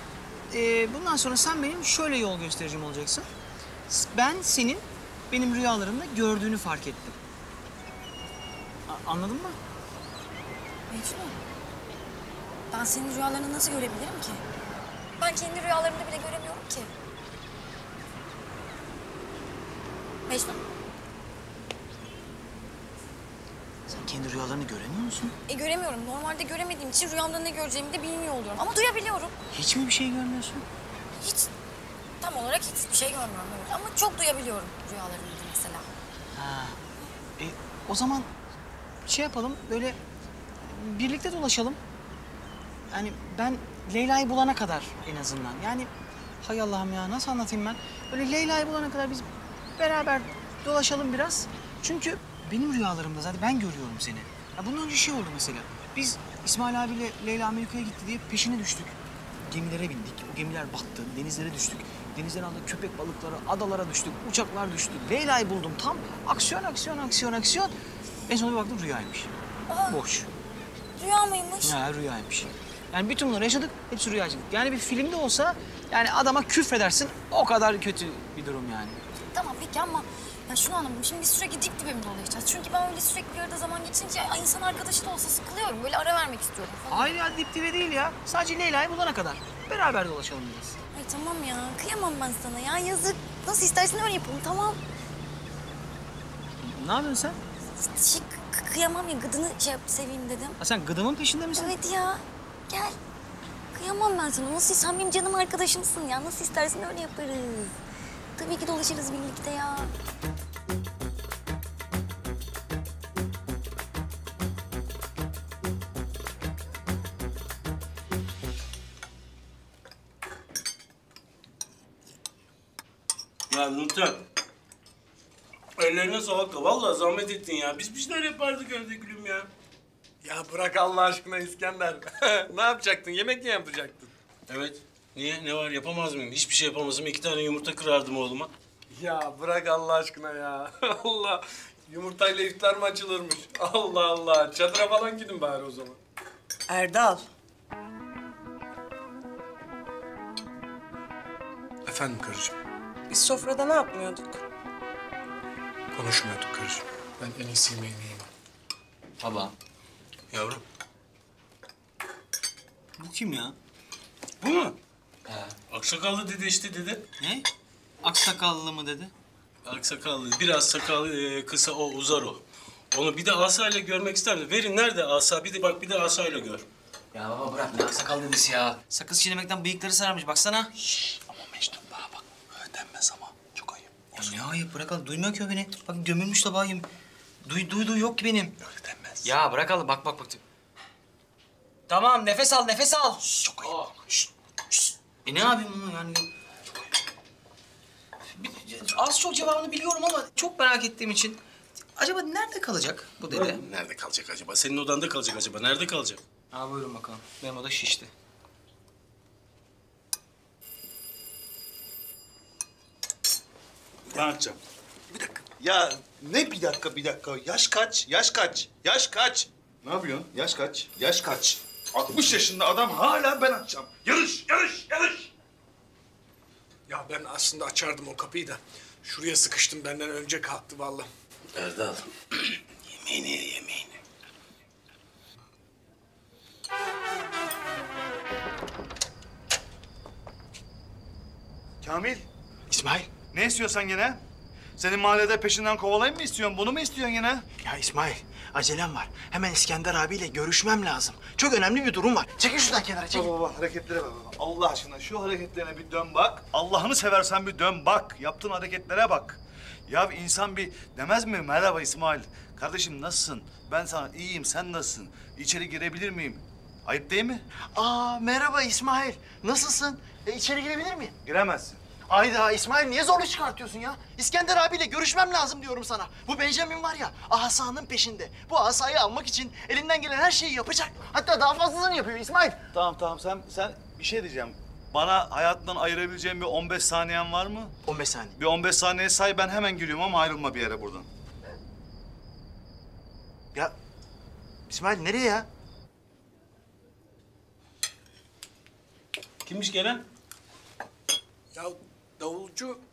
bundan sonra sen benim şöyle yol göstericim olacaksın. Ben senin benim rüyalarımda gördüğünü fark ettim. Anladın mı? Mecnun, ben senin rüyalarını nasıl görebilirim ki? Ben kendi rüyalarımda bile göremiyorum ki. Mecnun. Sen kendi rüyalarını göremiyor musun? Göremiyorum. Normalde göremediğim için rüyamda ne göreceğimi de bilmiyor oluyorum. Ama duyabiliyorum. Hiç mi bir şey görmüyorsun? Hiç. Tam olarak hiçbir şey görmüyorum. Evet. Ama çok duyabiliyorum rüyalarımda mesela. Ha. O zaman şey yapalım, böyle birlikte dolaşalım. Yani ben... Leyla'yı bulana kadar en azından. Yani hay Allah'ım ya, nasıl anlatayım ben? Böyle Leyla'yı bulana kadar biz beraber dolaşalım biraz. Çünkü Benim rüyalarımda zaten ben görüyorum seni. Ya bundan önce şey oldu mesela. Biz İsmail abiyle Leyla Amerika'ya gitti diye peşine düştük. Gemilere bindik. O gemiler battı. Denizlere düştük. Denizlerin altında köpek balıkları, adalara düştük. Uçaklar düştü. Leyla'yı buldum tam. Aksiyon. En sonunda baktım rüyaymış. Aa, boş. Rüya mıymış? Ha, rüyaymış. Yani bütün bunları yaşadık, hepsi rüyacılık. Yani bir filmde olsa yani adama küfredersin, o kadar kötü bir durum yani. Tamam peki ama ya şunu anlamadım, şimdi biz sürekli dip dibe mi dolaşacağız? Çünkü ben öyle sürekli bir arada zaman geçince insan arkadaşı da olsa sıkılıyorum, böyle ara vermek istiyorum falan. Hayır ya, dip dibe değil ya. Sadece Leyla'yı bulana kadar beraber dolaşalım biraz. Ay tamam ya, kıyamam ben sana ya, yazık. Nasıl istersen öyle yapalım, tamam. Ne yapıyorsun sen? Kıyamam ya, gıdını seveyim dedim. Ha sen gıdımın peşinde misin? Evet ya. Gel. Kıyamam ben sana. Nasıl sen benim canım arkadaşımsın ya. Nasıl istersen öyle yaparız. Tabii ki dolaşırız birlikte ya. Ya Nurten. Ellerine sağlık. Vallahi zahmet ettin ya. Biz bir şeyler yapardık evde gülüm ya. Ya bırak Allah aşkına İskender. Ne yapacaktın? Yemek mi yapacaktın? Evet. Niye? Ne var? Yapamaz mıyım? Hiçbir şey yapamazım. 2 tane yumurta kırardım oğluma. Ya bırak Allah aşkına ya. Allah. Yumurtayla iftar mı açılırmış? Allah Allah. Çadıra falan gidin bari o zaman. Erdal. Efendim karıcığım. Biz sofrada ne yapmıyorduk? Konuşmuyorduk karıcığım. Ben en iyisi yemeğimi yiyeyim. Baba. Yavrum. Bu kim ya? Bu mu? He. Aksakallı dedi işte dedi. Ne? Aksakallı mı dedi? Aksakallı. Biraz sakal kısa, o uzar o. Onu bir de asayla görmek ister mi? Verin nerede asa? Bir de bak, bir de asayla gör. Ya baba bırak ne aksakallı dedisi ya. Sakız çiğnemekten bıyıkları sararmış baksana. Şşş. Ama Mecnun bana bak. Öyle denmez ama. Çok ayıp. Ya ne ayıp? Bırak al. Duymuyor ki o beni. Bak gömülmüş tabağıyım. Duyduğu yok ki benim. Öyle denmez. Ya bırak al, bak. Tamam, nefes al. Şşş, çok ayıp. Şşş. Ne yapayım bunu yani? Az çok cevabını biliyorum ama çok merak ettiğim için. Acaba nerede kalacak bu dede? Nerede kalacak acaba? Senin odanda kalacak acaba? Nerede kalacak? Aa, buyurun bakalım. Benim oda şişti. Ne yapacağım? Bir dakika. Ya ne bir dakika? Yaş kaç? Ne yapıyorsun? Yaş kaç? 60 yaşında adam hala ben açacağım. Yarış! Ya ben aslında açardım o kapıyı da şuraya sıkıştım, benden önce kalktı vallahi. Erdal. yemeğini. Kamil. İsmail. Ne istiyorsan gene? Senin mahallede peşinden kovalayayım mı istiyorsun? Bunu mu istiyorsun yine? Ya İsmail, acelem var. Hemen İskender abiyle görüşmem lazım. Çok önemli bir durum var. Çekil şuradan kenara, çekil. Baba, hareketlere bak. Allah aşkına şu hareketlerine bir dön bak. Allah'ını seversen bir dön bak. Yaptığın hareketlere bak. Ya insan bir demez mi? Merhaba İsmail. Kardeşim nasılsın? Ben sana iyiyim, sen nasılsın? İçeri girebilir miyim? Ayıp değil mi? Aa, merhaba İsmail. Nasılsın? İçeri girebilir miyim? Giremezsin. Hayda İsmail, niye zorluk çıkartıyorsun ya? İskender abiyle görüşmem lazım diyorum sana. Bu Benjamin var ya, asanın peşinde. Bu asayı almak için elinden gelen her şeyi yapacak. Hatta daha fazlasını yapıyor İsmail. Tamam sen bir şey diyeceğim. Bana hayatından ayırabileceğim bir 15 saniyen var mı? 15 saniye. Bir 15 saniye say, ben hemen gülüyorum ama ayrılma bir yere buradan. Ya İsmail nereye ya? Kimmiş gelen? Ya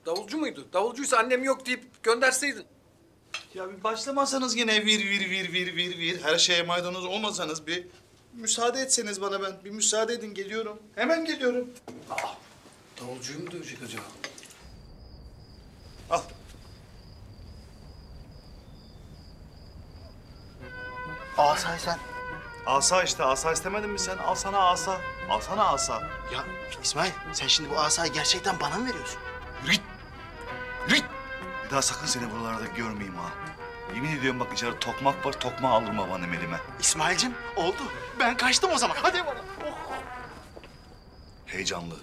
Davulcu muydu? Davulcuysa annem yok deyip gönderseydin. Ya bir başlamasanız yine vir. Her şeye maydanoz olmasanız bir müsaade etseniz bana ben. Bir müsaade edin, geliyorum. Hemen geliyorum. Ah, davulcuyu mu dövecek acaba? Al. Asay sen. Asa işte, asa istemedin mi sen? Al sana asa. Ya İsmail, sen şimdi bu asayı gerçekten bana mı veriyorsun? Yürü git! Bir daha sakın seni buralarda görmeyeyim ha. Yemin ediyorum bak, içeride tokmak var, tokmağı alırım babanım elime. İsmail'cim, oldu. Ben kaçtım o zaman, hadi bana. Oh. Heyecanlı.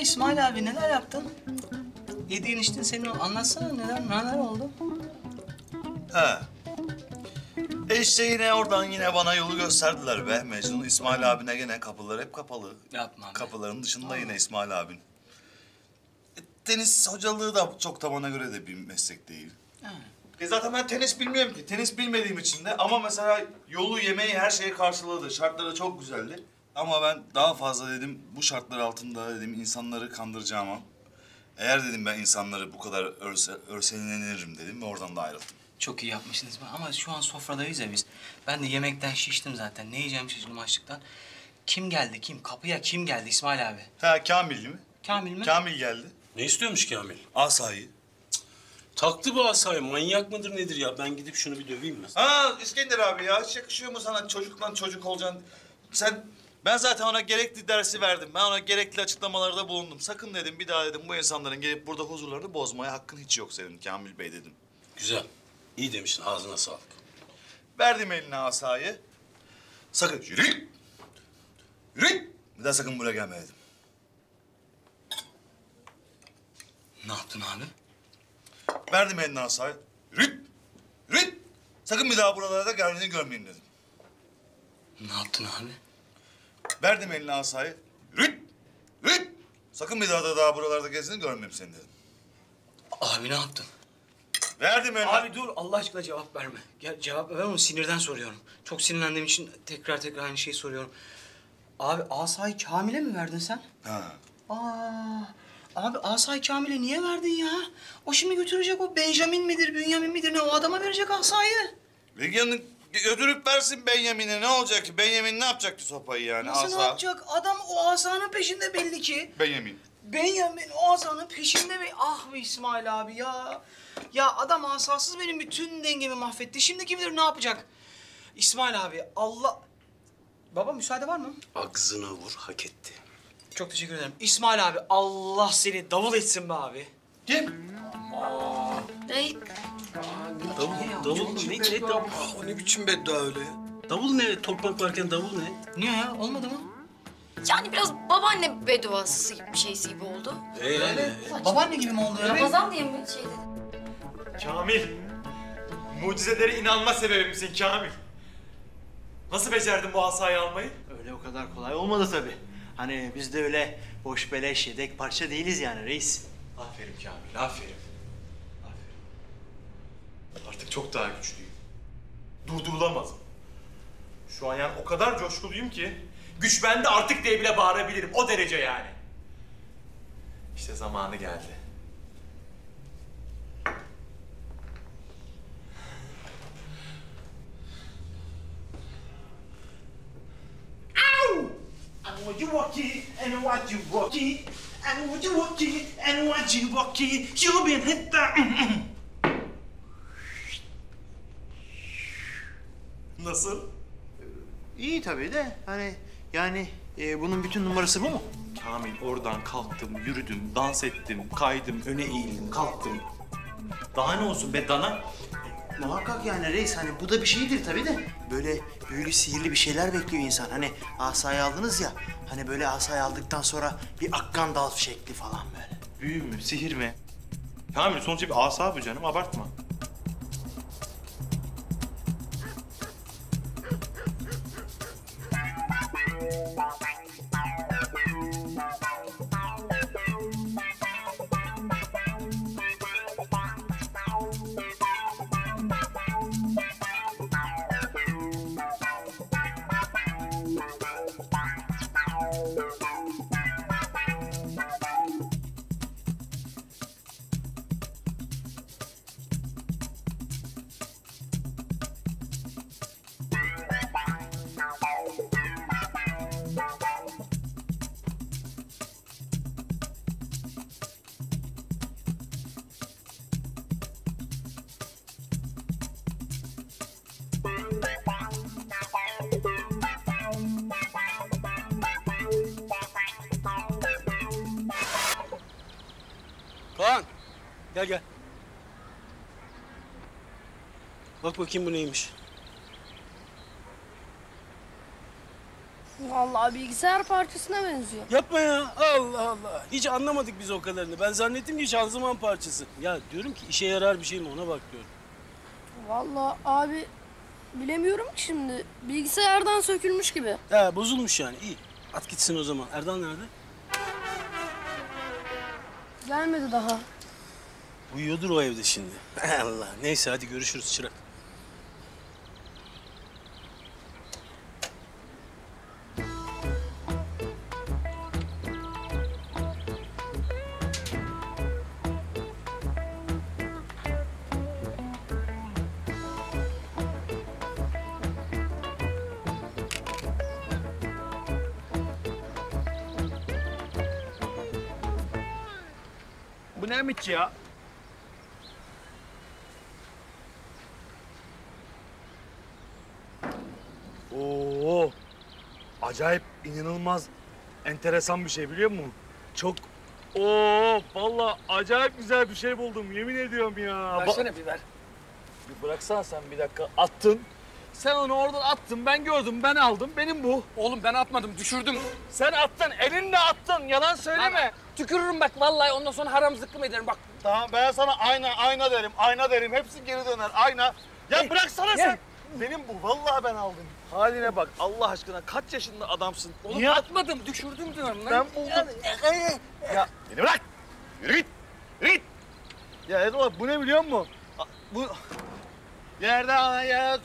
İsmail abi neler yaptın? Yediğin içtin seni anlatsana neler oldu? İşte yine oradan yine bana yolu gösterdiler be Mecnun. İsmail abine yine kapılar hep kapalı. Yapma. Kapıların dışında Yine İsmail abin. Tenis hocalığı da çok tabana göre de bir meslek değil. Zaten ben tenis bilmiyorum ki. Tenis bilmediğim için de ama mesela yolu, yemeği, her şeyi karşıladı. Şartları çok güzeldi. Ama ben daha fazla dedim, bu şartlar altında dedim insanları kandıracağıma, eğer dedim ben insanları bu kadar örselenirim dedim ve oradan da ayrıldım. Çok iyi yapmışsınız ama şu an sofradayız ya biz. Ben de yemekten şiştim zaten. Ne yiyeceğim şiştim açlıktan. Kim geldi kim? Kapıya kim geldi İsmail abi? Kamil mi? Kamil mi? Kamil geldi. Ne istiyormuş Kamil? Asayı. Taktı bu asayı. Manyak mıdır nedir ya? Ben gidip şunu bir döveyim mi? İskender abi ya. Hiç yakışıyor mu sana çocuktan çocuk olacaksın? Ben zaten ona gerekli dersi verdim. Ben ona gerekli açıklamalarda bulundum. Sakın dedim, bir daha dedim bu insanların gelip burada huzurlarını bozmaya hakkın hiç yok senin Kamil Bey dedim. Güzel. İyi demişsin. Ağzına sağlık. Verdim eline asayı. Sakın yürü. Yürü. Bir daha sakın buraya gelme dedim. Ne yaptın abi? Verdim eline asayı. Yürü. Yürü. Sakın bir daha buralarda geldiğini görmeyin dedim. Ne yaptın abi? Verdim eline asayı. Yürü! Yürü! Sakın bir daha buralarda gezdiğini görmeyeyim seni dedim. Abi ne yaptın? Verdim eline... Abi dur Allah aşkına cevap verme. Ya, cevap verme ama sinirden soruyorum. Çok sinirlendiğim için tekrar aynı şeyi soruyorum. Abi asayı Kamil'e mi verdin sen? Abi asayı Kamil'e niye verdin ya? O şimdi götürecek o Benjamin midir, Bünyamin midir ne o adama verecek asayı. Ödürüp versin Benjamin'e ne olacak ki? Benjamin ne yapacak ki sopayı yani? Nasıl yapacak? Adam o asanın peşinde belli ki. Benjamin o asanın peşinde mi? Ah be İsmail abi ya. Ya adam asasız benim bütün dengemi mahvetti. Şimdi kim bilir ne yapacak? İsmail abi Allah... Baba müsaade var mı? Ağzına vur hak etti. Çok teşekkür ederim. İsmail abi Allah seni davul etsin be abi. Gel. Davul ne? O ne biçim beddua öyle ya? Davul ne? Toprak varken davul ne? Niye ya? Olmadı mı? Yani biraz babaanne bedduası gibi bir şeysi gibi oldu. Babaanne gibi mi oldu ya? Ramazan diye mi şey dedi? Kamil! Mucizelere inanma sebebimsin Kamil. Nasıl becerdin bu asayı almayı? Öyle o kadar kolay olmadı tabii. Hani biz de öyle boş beleş yedek parça değiliz yani reis. Aferin Kamil, aferin. Artık çok daha güçlüyüm. Durdurulamazım. Şu an yani o kadar coşkuluyum ki... ...güç bende artık diye bile bağırabilirim. O derece yani. İşte zamanı geldi. Ow! And what you walkie, and what you walkie... ...and what you walkie, and what you walkie... ...you've been hit the... Nasıl? İyi tabii de hani yani bunun bütün numarası bu mu? Kamil oradan kalktım, yürüdüm, dans ettim, kaydım, öne eğildim, kalktım. Daha ne olsun be dana? Muhakkak yani reis hani bu da bir şeydir tabii de. Böyle büyülü sihirli bir şeyler bekliyor insan. Hani asayı aldınız ya hani böyle asayı aldıktan sonra bir akkan dal şekli falan böyle. Büyü mü, sihir mi? Kamil sonuçta bir asa bu canım abartma. Gel gel. Bak bakayım bu neymiş. Vallahi bilgisayar parçasına benziyor. Yapma ya. Allah Allah. Hiç anlamadık biz o kadarını. Ben zannettim ki şanzıman parçası. Ya diyorum ki işe yarar bir şey mi, ona bak diyorum. Vallahi abi bilemiyorum ki şimdi. Bilgisayardan sökülmüş gibi. He, bozulmuş yani. İyi. At gitsin o zaman. Erdal nerede? Gelmedi daha. Uyuyordur o evde şimdi. Allah. Neyse hadi görüşürüz çırak. Bu neymiş ya? Oo, acayip, inanılmaz, enteresan bir şey biliyor musun? Çok, oo, vallahi acayip güzel bir şey buldum, yemin ediyorum ya. Versene bir ver. Bir bıraksana sen bir dakika, attın. Sen onu oradan attın, ben gördüm, ben aldım, benim bu. Oğlum ben atmadım, düşürdüm. Sen attın, elinle attın, yalan söyleme. Lan, tükürürüm bak vallahi, ondan sonra haram zıkkım ederim bak. Tamam, ben sana ayna derim, hepsi geri döner, ayna. Ya bıraksana sen. Ya. Benim bu, vallahi ben aldım. Haline bak, Allah aşkına kaç yaşında adamsın? Oğlum niye atmadım, düşürdüm diyorum lan. Ben buldum. Ya beni bırak, yürü git, Ya Erdoğan, bu ne biliyor musun? Bu... Yerde ayak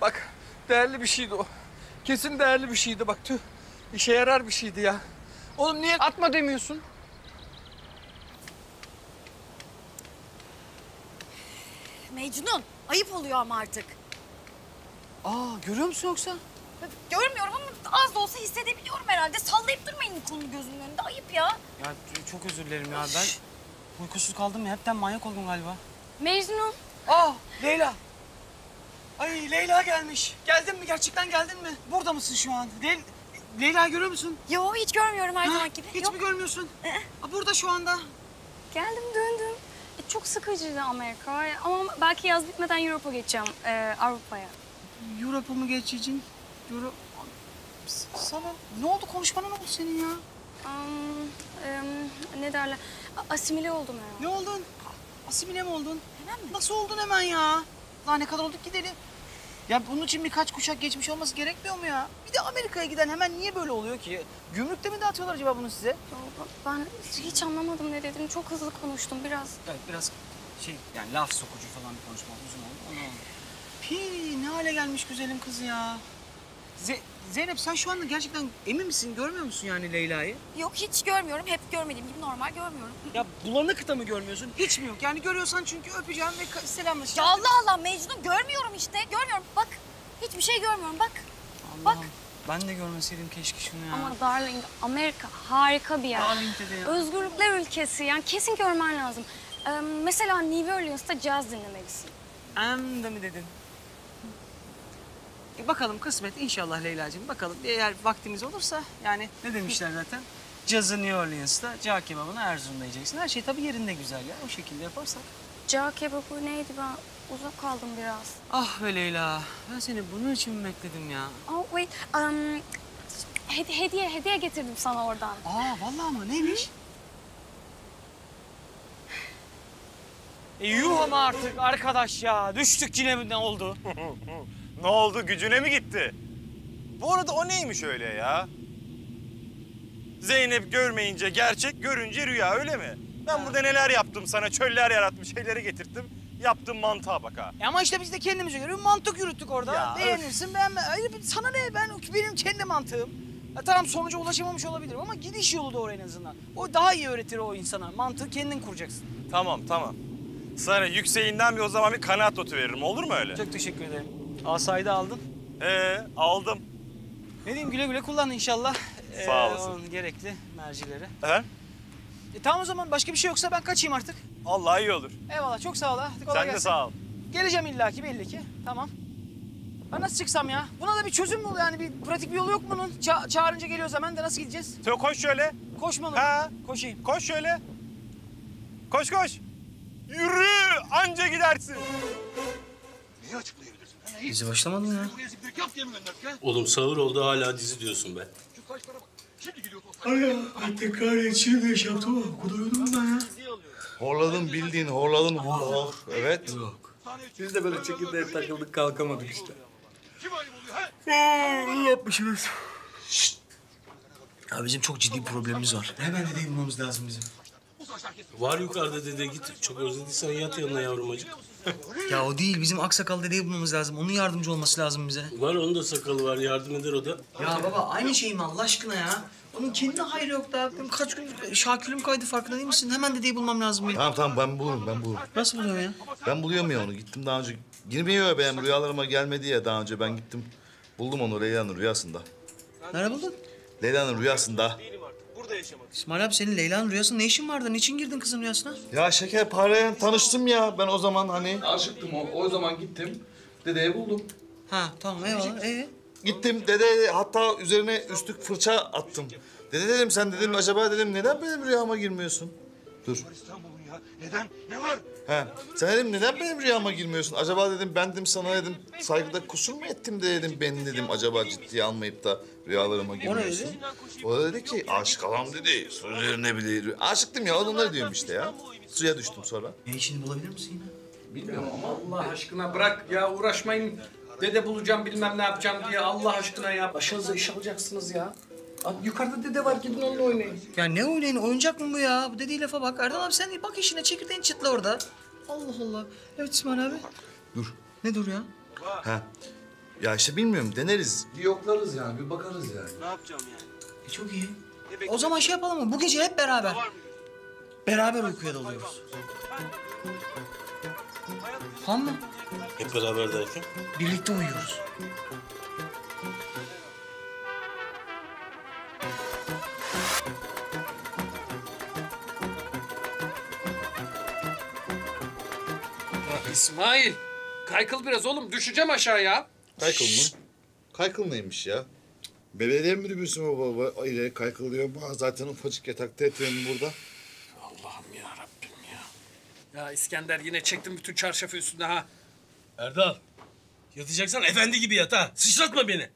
bak, değerli bir şeydi o. Kesin değerli bir şeydi bak, tüh. İşe yarar bir şeydi ya. Oğlum niye atma demiyorsun? Mecnun, ayıp oluyor ama artık. Aa, görüyor musun yoksa? Görmüyorum ama az da olsa hissedebiliyorum herhalde. Sallayıp durmayın kolunu gözünün önünde, ayıp ya. Ya çok özür dilerim ya, ben uykusuz kaldım ya, hepten manyak oldum galiba. Mecnun. Aa, Leyla. Ay, Leyla gelmiş. Geldin mi, gerçekten geldin mi? Burada mısın şu an? Leyla görüyor musun? Yo, hiç görmüyorum her zaman gibi. Hiç mi görmüyorsun? Burada şu anda. Geldim, döndüm. Çok sıkıcıydı Amerika ama belki yaz bitmeden Avrupa geçeceğim, Avrupa'ya. Avrupa mı geçeceksin? Sana ne oldu, konuşmana ne oldu senin ya? Ne derler? Asimile oldum herhalde. Ne oldun? Asimile mi oldun? Hemen mi? Nasıl oldun hemen ya? Daha ne kadar olduk gideli? Ya bunun için birkaç kuşak geçmiş olması gerekmiyor mu ya? Bir de Amerika'ya giden hemen niye böyle oluyor ki? Gümrükte mi dağıtıyorlar acaba bunu size? Ben hiç anlamadım ne dediğini. Çok hızlı konuştum biraz. Evet, biraz şey yani laf sokucu falan bir konuşma uzun oldu. Pii, ne hale gelmiş güzelim kız ya. Zeynep sen şu anda gerçekten emin misin? Görmüyor musun yani Leyla'yı? Yok hiç görmüyorum. Hep görmediğim gibi normal görmüyorum. Ya bulanık da mı görmüyorsun? Hiç mi yok? Yani görüyorsan çünkü öpeceğim ve selamlaşacağım. Ya Allah Allah Mecnun görmüyorum işte. Görmüyorum bak. Hiçbir şey görmüyorum bak. Allah'ım, bak. Ben de görmeseydim keşke şunu ya. Ama darling Amerika harika bir yer. Darling'de de ya. Özgürlükler ülkesi yani kesin görmen lazım. Mesela New Orleans'ta caz dinlemelisin. De mi dedin? Bakalım kısmet inşallah Leyla'cığım bakalım eğer vaktimiz olursa yani ne demişler zaten? Cazı New Orleans'ta cağ kebabını Erzurum'da yiyeceksin. Her şey tabii yerinde güzel ya o şekilde yaparsak. Cağ kebabı neydi ben uzak kaldım biraz. Ah be Leyla ben seni bunun için mi bekledim ya? Oh wait hediye getirdim sana oradan. Aa vallahi mı neymiş? Yuh ama artık arkadaş ya düştük yine mi ne oldu? Ne oldu? Gücüne mi gitti? Bu arada o neymiş öyle ya? Zeynep görmeyince gerçek, görünce rüya öyle mi? Ben burada neler yaptım sana? Çöller yarattım, şeyleri getirttim. Yaptığım mantığa bak ha. Ama işte biz de kendimize göre bir mantık yürüttük orada. Ya, beğenirsin, beğenme. Hayır, sana ne? Benim kendi mantığım. Ya, tamam sonuca ulaşamamış olabilirim ama gidiş yolu doğru en azından. O daha iyi öğretir o insana. Mantığı kendin kuracaksın. Tamam. Sana yükseğinden bir o zaman bir kanaat notu veririm. Olur mu öyle? Çok teşekkür ederim. Asayı da aldın. Aldım. Ne diyeyim güle güle kullan inşallah. Sağ olasın. Onun gerekli mercileri. Tamam o zaman başka bir şey yoksa ben kaçayım artık. Allah iyi olur. Eyvallah çok sağ ol. Hadi kolay gelsin. Sen de sağ ol. Geleceğim illaki belli ki. Tamam. Ben nasıl çıksam ya? Buna da bir çözüm mü oluyor yani? Bir pratik bir yolu yok mu bunun? Çağırınca geliyoruz hemen de nasıl gideceğiz? Koş şöyle. Koşmalı. Ha. Koşayım. Koş şöyle. Koş koş. Yürü anca gidersin. Niye açıklayabilirsin? Dizi başlamadı mı ya? Oğlum sağır oldu hala dizi diyorsun be. Ay artık kahve içeri de şey yaptım ama kuduruyordum ben ya. Horladın bildiğin horladın hor. Evet. Yok. Biz de böyle çekirdeğe takıldık kalkamadık işte. İyi yapmışsınız. Şşt. Ya bizim çok ciddi bir problemimiz var. Hemen dedeyi bulmamız lazım bizim. Var yukarıda dede git. Çok özlediysen yat yanına yavrumacık. Ya o değil bizim aksakal dedeyi bulmamız lazım. Onun yardımcı olması lazım bize. Var onun da sakalı var yardım eder o da. Ya baba aynı şey mi Allah aşkına ya? Onun kendine hayrı yok da. Benim kaç gün şakülüm kaydı farkında değil misin? Hemen dedeyi bulmam lazım benim. Tamam ben bulurum. Nasıl buluyorsun ya? Ben buluyorum ya onu gittim daha önce. Girmiyor benim rüyalarıma gelmedi ya daha önce ben gittim. Buldum onu Leyla'nın rüyasında. Nerede buldun? Leyla'nın rüyasında. İsmail abi senin Leyla'nın rüyasında ne işin vardı? Niçin girdin kızın rüyasına? Ya şekerpareye tanıştım ya. Ben o zaman hani... Aşıktım o zaman gittim. Dedeyi buldum. Ha tamam eyvallah. Gittim dede hatta üzerine üstlük fırça attım. Dede dedim sen dedim acaba dedim neden benim rüyama girmiyorsun? Dur. Neden? Ne var? He. Sen dedim neden benim rüyama girmiyorsun? Acaba dedim ben dedim sana dedim saygıda kusur mu ettim de dedim ben dedim acaba ciddiye almayıp da rüyalarıma girmiyorsun. O da dedi ki aşık adam dedi. Sözlerine bile aşıktım ya onları diyorum işte ya. Suya düştüm sonra. Şimdi bulabilir misin yine? Bilmiyorum ama Allah aşkına bırak ya uğraşmayın. Dede bulacağım bilmem ne yapacağım diye Allah aşkına ya. Başınıza iş alacaksınız ya. Abi yukarıda dede var gidin onunla oynayın. Ya ne oynayın oyuncak mı bu ya? Bu dediği lafa bak. Erdal abi sen de bak işine çekirdeğin çıtla orada. Allah Allah. Evet İsmail abi. Dur. Ne dur ya? Ha. Ya işte bilmiyorum deneriz. Bir yoklarız yani bir bakarız yani. Ne yapacağım yani? Çok iyi. O zaman şey yapalım mı? Bu gece hep beraber. Beraber uykuya dalıyoruz. Tamam mı? Hep beraber derken? Birlikte uyuyoruz. İsmail, kaykıl biraz oğlum. Düşeceğim aşağıya. Kaykıl mı? Şşt. Kaykıl neymiş ya? Belediye müdürüsü mü baba? İleri kaykılıyor. Zaten ufacık yatakta yatıyorum burada. Allah'ım ya Rabbim ya. Ya İskender yine çektim bütün çarşafı üstüne ha. Erdal, yatacaksan efendi gibi yat ha. Sıçratma beni.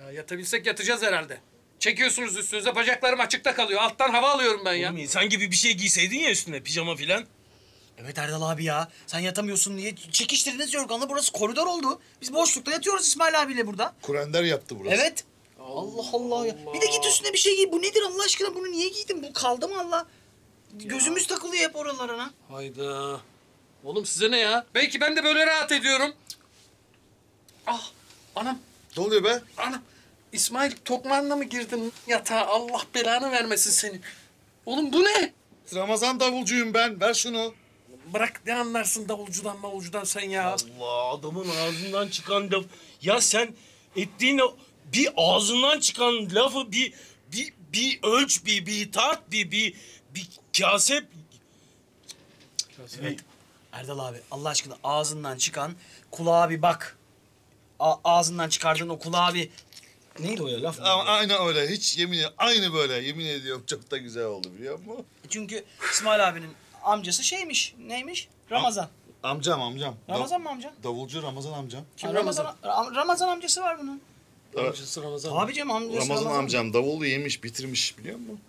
Ya yatabilsek yatacağız herhalde. Çekiyorsunuz üstünüze, bacaklarım açıkta kalıyor. Alttan hava alıyorum ben ya. Oğlum insan gibi bir şey giyseydin ya üstüne, pijama filan. Evet Erdal abi ya, sen yatamıyorsun diye çekiştirdiniz yorganla. Burası koridor oldu. Biz boşlukta yatıyoruz İsmail abiyle burada. Kurender yaptı burası. Evet. Allah. Ya. Bir de git üstüne bir şey giy. Bu nedir Allah aşkına? Bunu niye giydin? Bu kaldı mı Allah? Ya. Gözümüz takılıyor hep oralarına. Hayda. Oğlum size ne ya? Belki ben de böyle rahat ediyorum. Ah, anam. Ne oluyor be? Anam, İsmail tokmanla mı girdin yatağa? Allah belanı vermesin seni. Oğlum bu ne? Ramazan davulcuyum ben. Ver şunu. Bırak ne anlarsın davulcudan mavulcudan sen ya. Allah adamın ağzından çıkan laf. Ya sen ettiğin bir ağzından çıkan lafı bir ölç, bir tart, bir kase. Evet. Erdal abi Allah aşkına ağzından çıkan kulağa bir bak. Ağzından çıkardığın o kulağa bir... Neydi o ya laf? Aynen öyle hiç yemin ediyorum. Aynı böyle yemin ediyorum çok da güzel oldu biliyor musun? Çünkü İsmail abinin... Amcası şeymiş, neymiş? Ramazan. Amcam. Ramazan mı amca? Davulcu Ramazan amcam. Kim Ramazan amcası var bunun. Amcası Ramazan. Abicim amcası Ramazan amcam davulu yemiş, bitirmiş biliyor musun?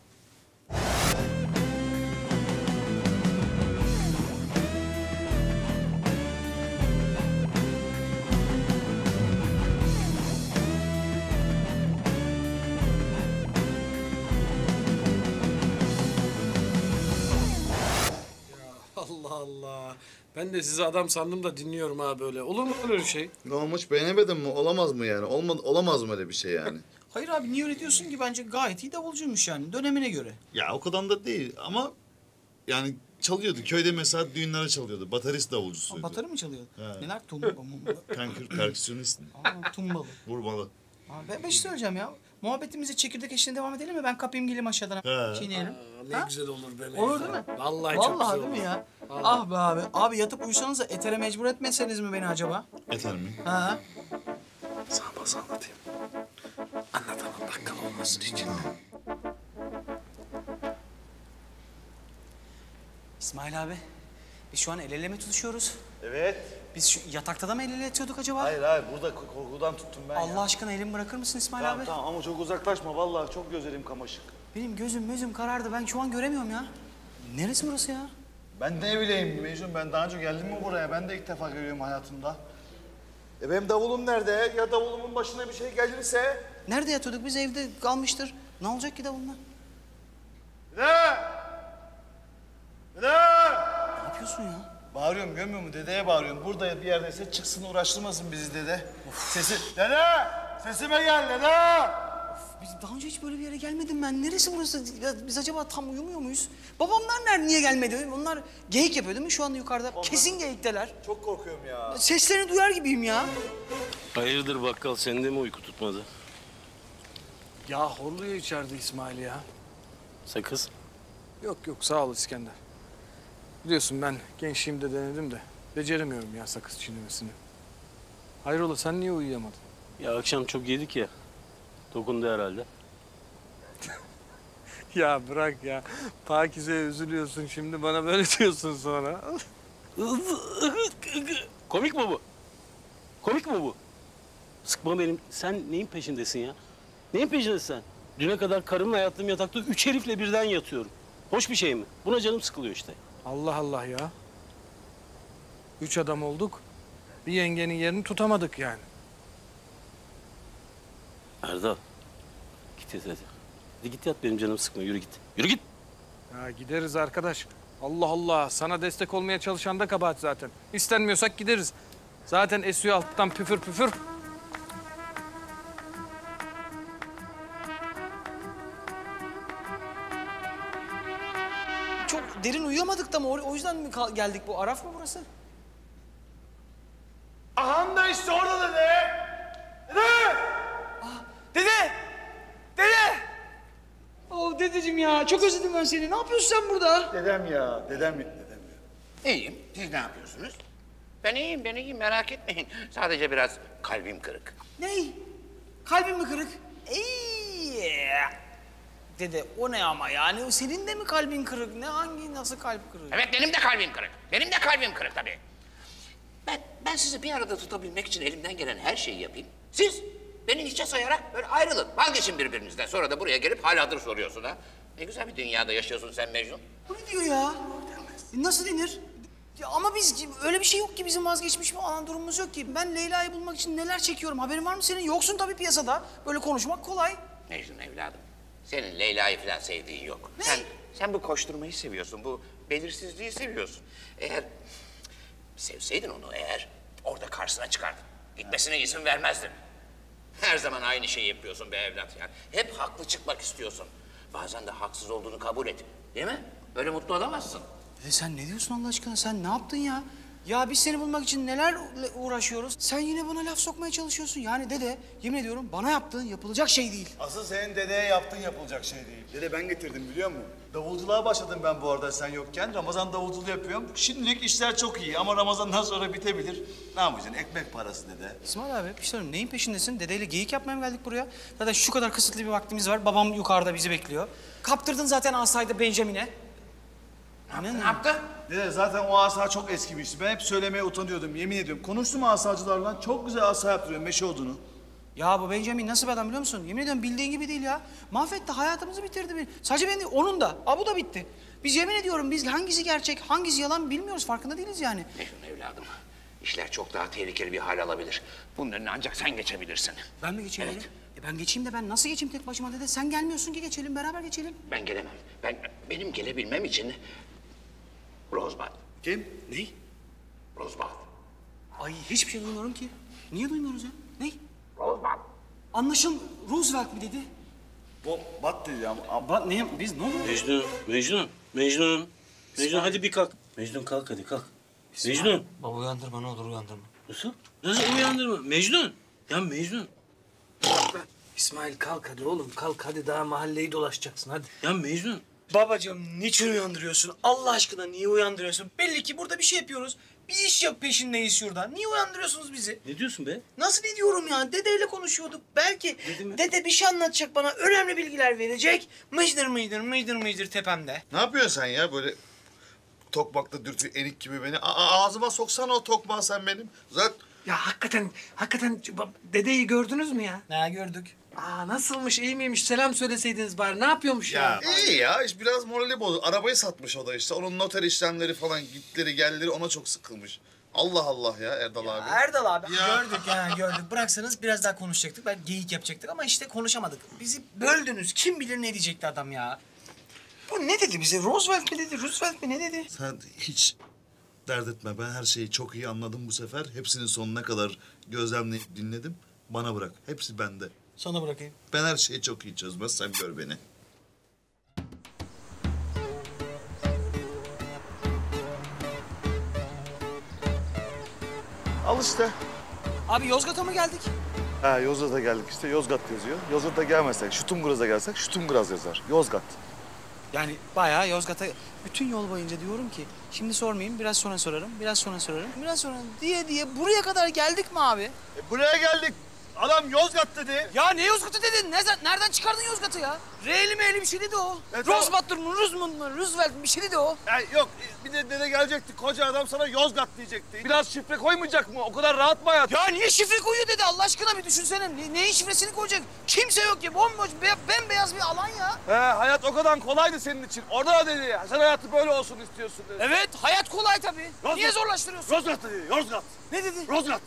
Ben de sizi adam sandım da dinliyorum ha böyle. Olur mu öyle bir şey? Ne olmuş beğenemedin mi? Olamaz mı yani? Olamaz mı öyle bir şey yani? Hayır abi niye öyle diyorsun ki? Bence gayet iyi davulcuymuş yani dönemine göre. Ya o kadar da değil ama yani çalıyordu. Köyde mesela düğünlere çalıyordu. Batarist davulcusuydu. Ha, batarı mı çalıyordu? He. Neler tumbalı mumbalı. Kankür perküsyonist mi? Aa tumbalı. Vurmalı. Ben şey söyleyeceğim ya. Muhabbetimize çekirdek eşliğine devam edelim mi? Ben kapayım geleyim aşağıdan. Çiğneyelim. Ne ha? Güzel olur be. Olur değil mi? Vallahi çok güzel değil mi ya? Vallahi. Ah be abi. Abi yatıp uyusanız da etere mecbur etmeseniz mi beni acaba? Eter mi? Ha. nasıl anlatayım? Anlatamam dakikam olmasın için. İsmail abi, biz şu an el ele mi tutuşuyoruz? Evet. Biz şu yatakta da mı el ele tutuyorduk acaba? Hayır hayır, burada korkudan tuttum ben. Allah aşkına elimi bırakır mısın İsmail abi? Tamam ama çok uzaklaşma, vallahi çok gözlerim kamaşık. Benim gözüm karardı, ben şu an göremiyorum ya. Neresi burası ya? Ben de bileyim Mecnun, ben daha önce geldim mi buraya? Ben de ilk defa görüyorum hayatımda. E benim davulum nerede? Ya davulumun başına bir şey gelirse? Nerede yatıyorduk? Biz evde kalmıştır. Ne olacak ki davuluna? Dede! Dede! Ne yapıyorsun ya? Bağırıyorum, görmüyor musun? Dedeye bağırıyorum. Burada bir yerdeyse çıksın, uğraştırmasın bizi dede. Of. Dede! Sesime gel dede! Biz daha önce hiç böyle bir yere gelmedim ben. Neresi burası? Biz acaba tam uyumuyor muyuz? Babamlar nerede? Niye gelmedi? Onlar geyik yapıyor değil mi şu anda yukarıda? Onlar kesin geyikteler. Çok korkuyorum ya. Seslerini duyar gibiyim ya. Hayırdır bakkal, sende mi uyku tutmadı? Ya horluyor içeride İsmail ya. Sakız? Yok sağ ol İskender. Biliyorsun ben gençliğimde denedim de beceremiyorum ya sakız çiğnemesini. Hayrola sen niye uyuyamadın? Ya akşam çok yedik ya. Dokundu herhalde. Ya bırak ya. Pakize'ye üzülüyorsun şimdi, bana böyle diyorsun sonra. Komik mi bu? Komik mi bu? Sıkma benim. Sen neyin peşindesin ya? Neyin peşindesin sen? Düne kadar karımla yattığım yatakta 3 herifle birden yatıyorum. Hoş bir şey mi? Buna canım sıkılıyor işte. Allah Allah ya. 3 adam olduk. Bir yengenin yerini tutamadık yani. Erdal, git yat hadi. Hadi git yat, benim canım sıkma, yürü git. Yürü git! Ya gideriz arkadaş. Allah Allah, sana destek olmaya çalışan da kabahat zaten. İstenmiyorsak gideriz. Zaten esiyor alttan püfür püfür. Çok derin uyuyamadık da mı? O yüzden mi geldik bu? Araf mı burası? Aha da işte orada da ne? Ne? Dede! Dede! Oh dedeciğim ya, çok özledim ben seni. Ne yapıyorsun sen burada? Dedem ya. İyiyim, siz ne yapıyorsunuz? Ben iyiyim, merak etmeyin. Sadece biraz kalbim kırık. Ney? Kalbim mi kırık? Dede, o ne ama yani? Senin de mi kalbin kırık? Ne, hangi, nasıl kalp kırık? Evet, benim de kalbim kırık. Benim de kalbim kırık tabii. Ben sizi bir arada tutabilmek için elimden gelen her şeyi yapayım. Siz beni hiçe sayarak böyle ayrılın, vazgeçin birbirinizden. Sonra da buraya gelip hâlâdır soruyorsun ha. Ne güzel bir dünyada yaşıyorsun sen Mecnun. Bu ne diyor ya? Nasıl denir? Ya ama biz, öyle bir şey yok ki, bizim vazgeçmiş bir alan durumumuz yok ki. Ben Leyla'yı bulmak için neler çekiyorum, haberin var mı senin? Yoksun tabii piyasada, böyle konuşmak kolay. Mecnun evladım, senin Leyla'yı falan sevdiğin yok. Ne? Sen bu koşturmayı seviyorsun, bu belirsizliği seviyorsun. Eğer sevseydin onu, orada karşısına çıkardın. Gitmesine izin vermezdin. Her zaman aynı şeyi yapıyorsun be evlat yani. Hep haklı çıkmak istiyorsun. Bazen de haksız olduğunu kabul et. Değil mi? Böyle mutlu olamazsın. Sen ne diyorsun Allah aşkına? Sen ne yaptın ya? Ya biz seni bulmak için neler uğraşıyoruz? Sen yine bana laf sokmaya çalışıyorsun. Yani dede, yemin ediyorum bana yaptığın yapılacak şey değil. Asıl senin dedeye yaptığın yapılacak şey değil. Dede ben getirdim biliyor musun? Davulculuğa başladım ben bu arada sen yokken. Ramazan davulculuğu yapıyorum. Şimdilik işler çok iyi ama Ramazan'dan sonra bitebilir. Ne yapacaksın? Ekmek parası dede. İsmail abi, pişiyorum. Neyin peşindesin? Dedeyle geyik yapmaya mı geldik buraya? Zaten şu kadar kısıtlı bir vaktimiz var. Babam yukarıda bizi bekliyor. Kaptırdın zaten asayda Benjamin'e. Ne yaptı? Dede zaten o asa çok eski bir iş. Ben hep söylemeye utanıyordum, yemin ediyorum. Konuştum asacılarla, çok güzel asa yaptırıyor meşe odunu. Ya bu Benjamin nasıl bir adam biliyor musun? Yemin ediyorum bildiğin gibi değil ya. Mahvetti, hayatımızı bitirdi. Sadece benim değil, onun da. Bu da bitti. Biz yemin ediyorum, biz hangisi gerçek, hangisi yalan bilmiyoruz. Farkında değiliz yani. Mecnun evladım, işler çok daha tehlikeli bir hal alabilir. Bunun önüne ancak sen geçebilirsin. Ben mi geçeyim? Evet. Ben geçeyim de ben nasıl geçeyim tek başıma dede? Sen gelmiyorsun ki geçelim, beraber geçelim. Ben gelemem. Benim gelebilmem için... Rosebud. Kim? Ne? Rosebud. Ay hiçbir şey duymuyorum ki. Niye duymuyoruz ya? Ne? Rosebud. Anlaşım Roosevelt mi dedi? Bat dedi ama. Bat ne? Biz ne oluyor? Mecnun. Mecnun hadi bir kalk. Mecnun kalk hadi kalk. Mecnun. Baba uyandırma, ne olur uyandırma. Nasıl uyandırma? Mecnun. Ya Mecnun. İsmail kalk hadi oğlum kalk hadi, daha mahalleyi dolaşacaksın hadi. Ya Mecnun. Babacığım niçin uyandırıyorsun? Allah aşkına niye uyandırıyorsun? Belli ki burada bir şey yapıyoruz. Bir iş yap peşindeyiz şurada. Niye uyandırıyorsunuz bizi? Ne diyorsun be? Nasıl ne diyorum ya? Dedeyle konuşuyorduk. Belki dede bir şey anlatacak bana. Önemli bilgiler verecek. Mıcdır mıcdır tepemde. Ne yapıyorsun sen ya böyle? Tokmakla dürtü erik gibi beni. Ağzıma soksana o tokmağı sen benim. Zaten... Ya hakikaten dedeyi gördünüz mü ya? Ne gördük? Aa nasılmış, iyi miymiş? Selam söyleseydiniz bari. Ne yapıyormuş ya? İyi ya, işte biraz morali bozdu. Arabayı satmış o da işte. Onun noter işlemleri falan, gitleri gelleri ona çok sıkılmış. Allah Allah ya Erdal ya, abi. Erdal abi ya. gördük. Bıraksanız biraz daha konuşacaktık. Belki geyik yapacaktık ama işte konuşamadık. Bizi böldünüz. Kim bilir ne diyecekti adam ya? Bu ne dedi bize? Roosevelt mi ne dedi? Sen hiç dert etme. Ben her şeyi çok iyi anladım bu sefer. Hepsinin sonuna kadar gözlemleyip dinledim. Bana bırak. Hepsi bende. Sana bırakayım. Ben her şeyi çok iyi çözmezsem gör beni. Al işte. Abi Yozgat'a mı geldik? Ha Yozgat'a geldik işte. Yozgat yazıyor. Yozgat'a gelmezsek, Şutumgraz'a gelsek Şutumgraz yazar. Yozgat. Yani bayağı Yozgat'a... Bütün yol boyunca diyorum ki, şimdi sormayayım, biraz sonra sorarım diye buraya kadar geldik mi abi? Buraya geldik. Adam Yozgat dedi. Ya ne Yozgat'ı dedin? Nereden çıkardın Yozgat'ı ya? R'li meyli bir şey dedi o. Evet, Rozbat'tır mı, Roosevelt mi bir şey dedi o. Yok, bir de dede gelecekti. Koca adam sana Yozgat diyecekti. Biraz şifre koymayacak mı? O kadar rahat mı hayat? Ya niye şifre koyuyor dedi Allah aşkına bir düşünsene. Neyin şifresini koyacak? Kimse yok ya. Bomboş, bembeyaz bir alan ya. Hayat o kadar kolaydı senin için. Orada da dedi ya. Sen hayatı böyle olsun istiyorsun dedi. Evet, hayat kolay tabii. Rozgat. Niye zorlaştırıyorsun? Rozgat dedi, Yozgat. Ne dedi? Rozgat.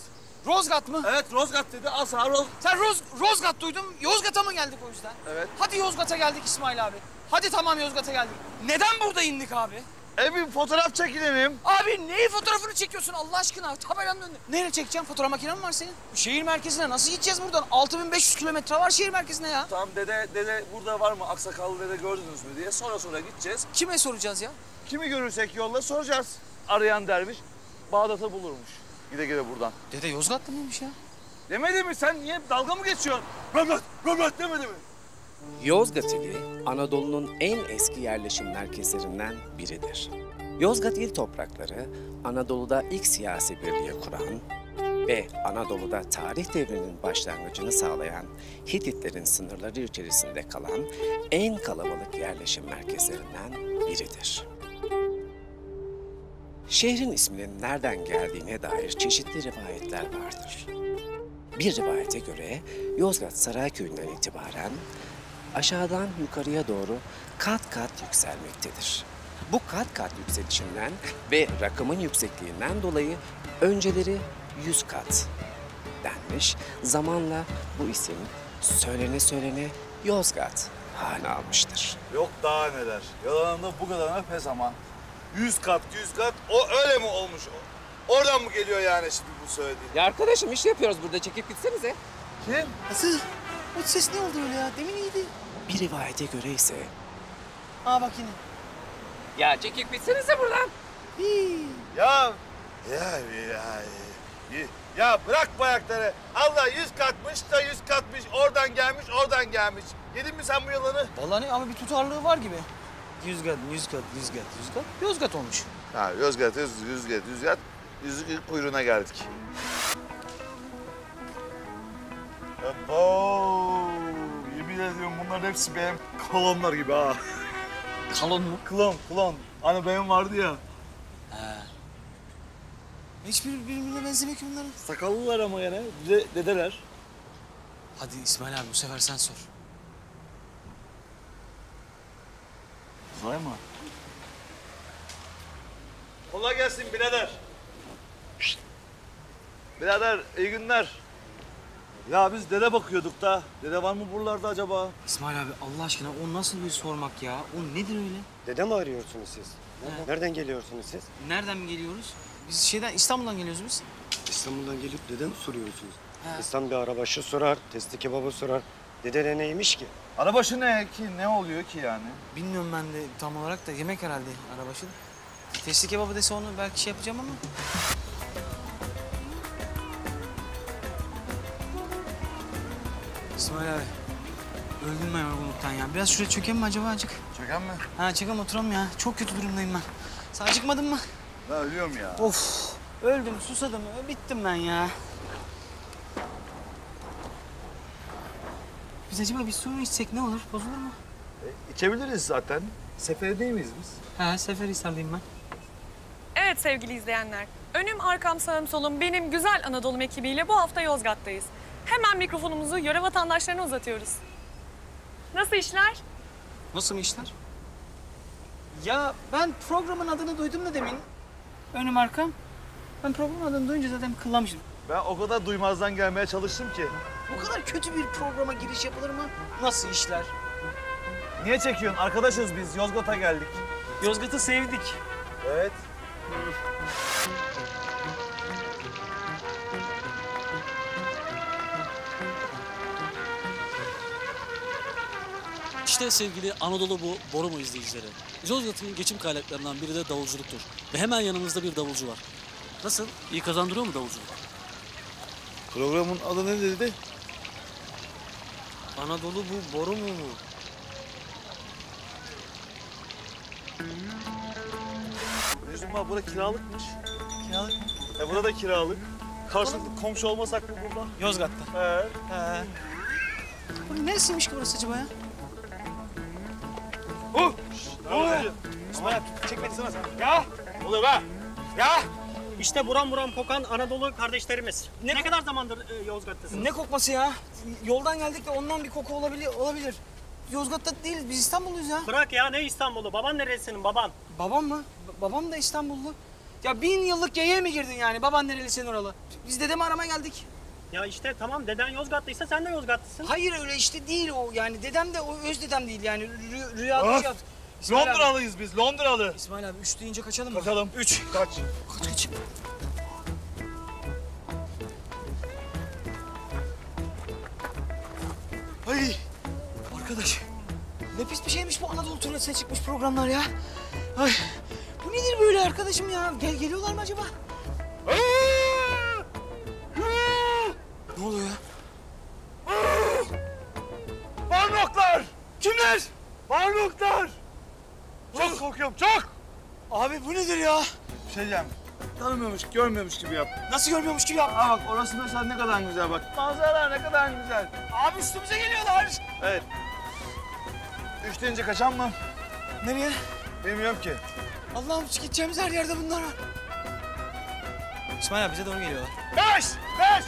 Rozgat mı? Evet, Rozgat dedi. Asar ol. Sen Rozgat duydum. Yozgat'a mı geldik o yüzden? Evet. Hadi Yozgat'a geldik İsmail abi. Hadi tamam Yozgat'a geldik. Neden burada indik abi? Bir fotoğraf çekinelim. Abi neyi fotoğrafını çekiyorsun Allah aşkına? Tabelanın önünde. Nereye çekeceğim? Fotoğraf makinem var senin. Şehir merkezine nasıl gideceğiz buradan? 6500 kilometre var şehir merkezine ya. Tamam dede burada var mı? Aksakallı dede gördünüz mü diye sonra gideceğiz. Kime soracağız ya? Kimi görürsek yolda soracağız. Arayan derviş Bağdat'ı bulurmuş. Gide buradan. Dede Yozgatlı mıymış ya? Demedi mi? Sen niye dalga mı geçiyorsun? Ramazan demedi mi? Yozgat ili, Anadolu'nun en eski yerleşim merkezlerinden biridir. Yozgat il toprakları, Anadolu'da ilk siyasi birliği kuran ve Anadolu'da tarih devrinin başlangıcını sağlayan Hititlerin sınırları içerisinde kalan en kalabalık yerleşim merkezlerinden biridir. Şehrin isminin nereden geldiğine dair çeşitli rivayetler vardır. Bir rivayete göre Yozgat Sarayköy'ünden itibaren aşağıdan yukarıya doğru kat kat yükselmektedir. Bu kat kat yükselişinden ve rakımın yüksekliğinden dolayı önceleri 100 kat denmiş, zamanla bu isim söylene Yozgat hâlini almıştır. Yok daha neler, yalanında bu kadarına pes aman. 100 kat, o öyle mi olmuş? Oradan mı geliyor yani şimdi bu söylediğin? Ya arkadaşım iş yapıyoruz burada, çekip gitsenize. Kim? Nasıl? O ses ne oldu öyle ya? Demin iyiydi. Bir rivayete göre ise... Aa bak yine. Ya çekip gitsenize buradan. Hii. Ya bırak bu ayakları. Allah 100 katmış, oradan gelmiş. Yedin mi sen bu yalanı? Vallahi ne? Ama bir tutarlığı var gibi. Yüz kat. Yozgat olmuş. Ha, Yozgat. Yüzük kuyruğuna geldik. Yemin ediyorum bunların hepsi benim klonlar gibi ha. Klon mu? Klon. Hani benim vardı ya. Hiçbir birbirine benzemiyor ki bunların. Sakallılar ama yani. Bir de dedeler. Hadi İsmail abi bu sefer sen sor. Kolay mı? Kolay gelsin birader. Şişt. Birader iyi günler. Ya biz dede bakıyorduk da. Dede var mı buralarda acaba? İsmail abi Allah aşkına o nasıl bir sormak ya? O nedir öyle? Dede mi arıyorsunuz siz? He. Nereden geliyorsunuz siz? Nereden mi geliyoruz? Biz İstanbul'dan geliyoruz biz. İstanbul'dan gelip dede mi soruyorsunuz? He. İnsan bir arabaşı sorar, testi kebabı sorar. Dede neymiş ki? Arabaşı ne oluyor ki yani? Bilmiyorum ben de tam olarak da yemek herhalde arabaşı. Testi kebabı dese onu belki şey yapacağım ama. İsmail abi öldün mü yorgunluktan ya? Biraz şuraya çöken mi acaba acık? Çöken. Çıkan mı? Ha çıkam, oturam ya. Çok kötü durumdayım ben. Sen çıkmadın mı? Ben ölüyorum ya. Of. Öldüm, susadım. Bittim ben ya. Biz acaba bir su mu içsek ne olur? Bozulur mu? İçebiliriz zaten. Seferde miyiz biz? Ha, Seferihisar'dayım ben. Evet sevgili izleyenler. Önüm, arkam, sağım, solum benim güzel Anadolu ekibiyle bu hafta Yozgat'tayız. Hemen mikrofonumuzu yöre vatandaşlarına uzatıyoruz. Nasıl işler? Nasıl mı işler? Ya ben programın adını duydum da demin. Önüm, arkam. Ben programın adını duyunca zaten kıllamıştım. Ben o kadar duymazdan gelmeye çalıştım ki. Bu kadar kötü bir programa giriş yapılır mı? Nasıl işler? Niye çekiyorsun? Arkadaşız biz. Yozgat'a geldik. Yozgat'ı sevdik. Evet. İşte sevgili Anadolu bu Borumu izleyicileri. Yozgat'ın geçim kaynaklarından biri de davulculuktur. Ve hemen yanımızda bir davulcu var. Nasıl? İyi kazandırıyor mu davulculuk? Programın adı ne dedi? Anadolu bu Borumu mu? Yüzüm bura kiralıkmış. Kiralık mı? Burada da kiralık. Karşılıklı komşu olmasak mı burada? Yozgat'ta. He. Burası neresiymiş ki burası acaba ya? İsmail çekmedi sana sen. Ya! Ne oluyor be? Ya! İşte buram buram kokan Anadolu kardeşlerimiz. Ne kadar zamandır Yozgat'tasınız? Ne kokması ya? Yoldan geldik de ondan bir koku olabilir. Yozgat'ta değil, biz İstanbulluyuz ya. Bırak ya, ne İstanbul'u? Baban neresi senin, baban? Babam mı? Babam da İstanbullu. Ya 1000 yıllık yayaya mi girdin yani? Baban nereli senin oralı? Biz dedemi aramaya geldik. Ya işte tamam, deden Yozgatlıysa sen de Yozgatlısın. Hayır öyle işte değil o yani. Dedem de o öz dedem değil yani. Rüyada şey yaptı. Londralıyız biz, Londralı. İsmail abi 3 deyince kaçalım mı? Kaçalım. 3. Kaç. Ay! Arkadaş, ne pis bir şeymiş bu Anadolu turnasına çıkmış programlar ya. Ay, bu nedir böyle arkadaşım ya? Geliyorlar mı acaba? Ne oluyor ya? Varlıklar! Kimler? Varlıklar! Çok korkuyorum, çok! Abi bu nedir ya? Bir şey diyeceğim. Tanımıyormuş, görmüyormuş gibi yap. Nasıl görmüyormuş gibi yap? Aa bak, orası mesela ne kadar güzel bak. Manzaralar ne kadar güzel. Abi üstümüze geliyorlar. Evet. 3 deyince kaçan mı? Nereye? Bilmiyorum ki. Allah'ım gideceğimiz her yerde bunlar var. İsmail abi bize doğru geliyorlar. 5! Kaç!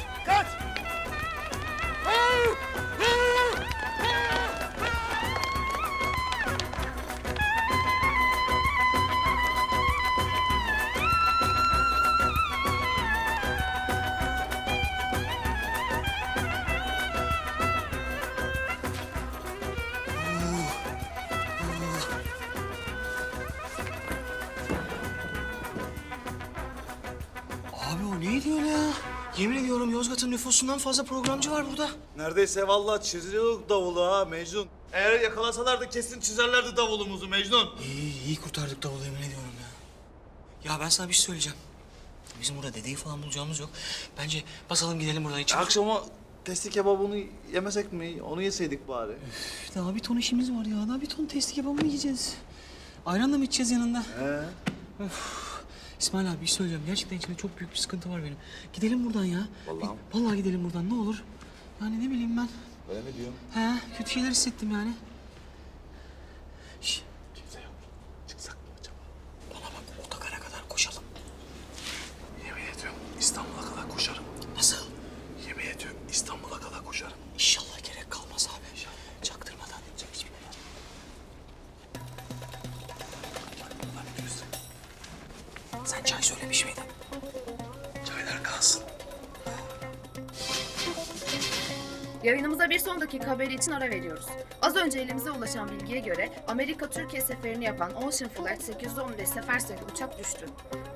Yemin ediyorum Yozgat'ın nüfusundan fazla programcı var burada. Neredeyse vallahi çiziyorduk davulu ha Mecnun. Eğer yakalasalardı kesin çizerlerdi davulumuzu Mecnun. İyi kurtardık davulu yemin ediyorum ya. Ya ben sana bir şey söyleyeceğim. Bizim burada dedeyi falan bulacağımız yok. Bence basalım gidelim buradan hiç. Akşama testi kebabını yemesek mi? Onu yeseydik bari. Üf, daha bir ton işimiz var ya. Daha bir ton testi kebabını yiyeceğiz. Ayran da mı içeceğiz yanında? Öf. İsmail abi, bir şey söyleyeceğim. Gerçekten içinde çok büyük bir sıkıntı var benim. Gidelim buradan ya. Vallahi. Vallahi gidelim buradan, ne olur. Yani ne bileyim ben. Öyle mi diyorum? He, kötü şeyler hissettim yani. Şşş. Kimse yok. Çıksak mı acaba? Bana bak, otogara kadar koşalım. Yemin ediyorum, İstanbul'a kadar koşarım. Nasıl? Yemin ediyorum, İstanbul'a kadar koşarım. İnşallah gerek kalmaz abi. İnşallah. Çaktırmadan diyeceğim hiçbir şey. Sen çay söylemiş miydin? Çaylar kalsın. Yayınımıza bir son dakika haberi için ara veriyoruz. Az önce elimize ulaşan bilgiye göre Amerika-Türkiye seferini yapan Ocean Flight 811 sefer sayılı uçak düştü.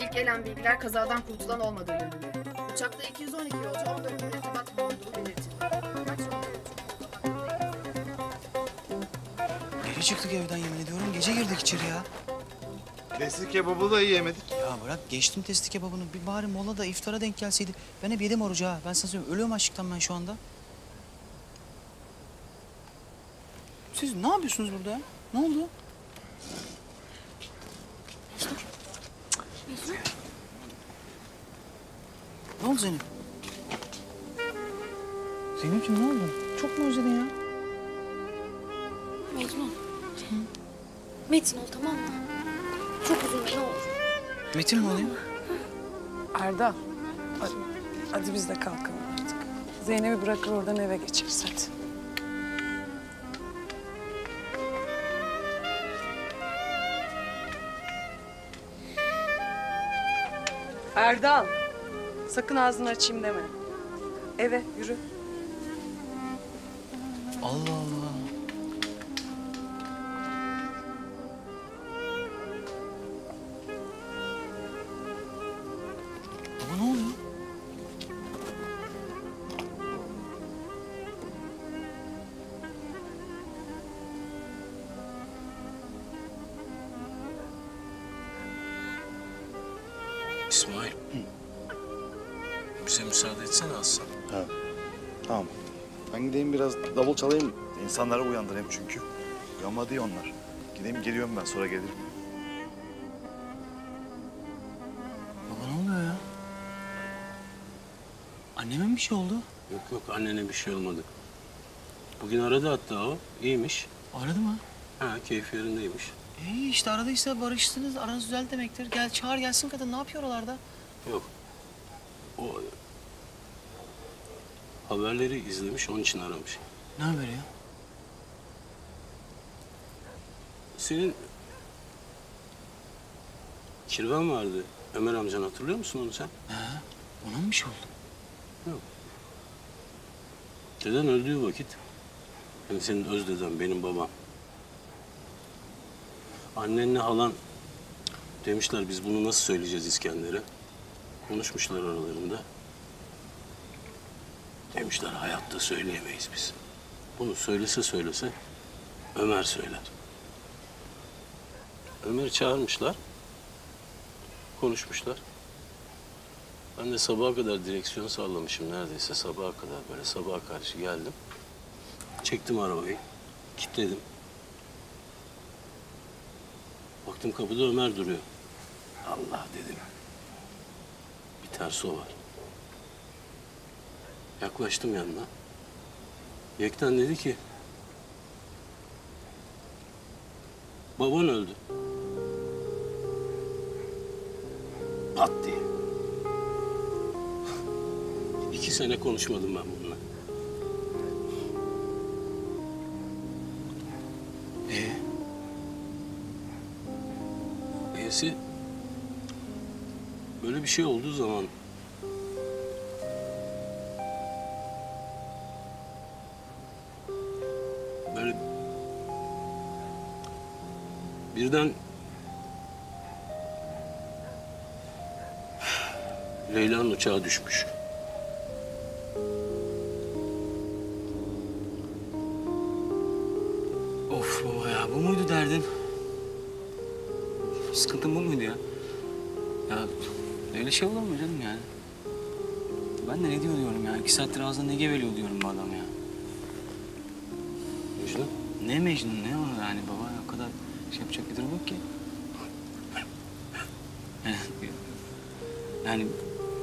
İlk gelen bilgiler kazadan kurtulan olmadığı yönünde. Uçakta 212 yolcu 14 mürettebat bulunduğu belirtildi. Geri çıktık evden yemin ediyorum. Gece girdik içeri ya. Testi kebabı da yiyemedik. Ya bırak geçtim testi kebabını. Bir bari mola da iftara denk gelseydi. Ben hep yedim orucu ha. Ben sana söylüyorum. Ölüyorum açlıktan ben şu anda. Siz ne yapıyorsunuz burada? Ne oldu? Mecnun. Ne oldu Zeynep? Zeynep'ciğim ne oldu? Çok mu özledin ya? Mecnun. Hı? Metin ol, tamam mı? Çok üzüldüm, ne olur. Metin mi olayım? Arda, hadi biz de kalkalım artık. Zeynep'i bırakır oradan eve geçeriz, hadi. Erdal, sakın ağzını açayım deme. Eve yürü. Allah Allah. Baba ne oluyor? İsmail. Bize müsaade etsene Aslan. Ha. Tamam. Ben gideyim biraz davul çalayım. İnsanları uyandırayım çünkü. Uyanma diyor onlar. Gideyim geliyorum ben sonra gelirim. Baba ne oluyor ya? Anneme mi bir şey oldu? Yok yok annene bir şey olmadı. Bugün aradı hatta o. İyiymiş. Aradı mı? Ha keyfi yerindeymiş. İyi işte aradıysa barıştınız, aranız düzeldi demektir. Gel çağır gelsin kadın, ne yapıyor oralarda? Yok. O haberleri izlemiş, onun için aramış. Ne haberi ya? Senin kirven vardı. Ömer amcan, hatırlıyor musun onu sen? He, ona mı bir şey oldu? Yok. Deden öldüğü vakit, yani senin öz deden, benim babam. Annenle halan demişler, biz bunu nasıl söyleyeceğiz İskender'e? Konuşmuşlar aralarında. Demişler, hayatta söyleyemeyiz biz. Bunu söylese söylese Ömer söyler. Ömer'i çağırmışlar, konuşmuşlar. Ben de sabaha kadar direksiyon sallamışım neredeyse, sabaha kadar böyle sabaha karşı geldim. Çektim arabayı, kilitledim. Baktım kapıda Ömer duruyor. Allah dedim. Bir tersi o var. Yaklaştım yanına. Yekten dedi ki... Baban öldü. Pat diye. 2 sene konuşmadım ben bununla. Böyle bir şey olduğu zaman böyle birden Leyla'nın uçağı düşmüş. Of baba ya, bu muydu derdin? Sıkıntın bu muydu ya? Ya öyle şey olur mu canım yani? Ben de ne diyor diyorum ya? 2 saattir ağzına ne geveliyor diyorum bu adam ya. Mecnun? Ne Mecnun? Ne onu yani baba? O kadar şey yapacak bir durum yok ki. Yani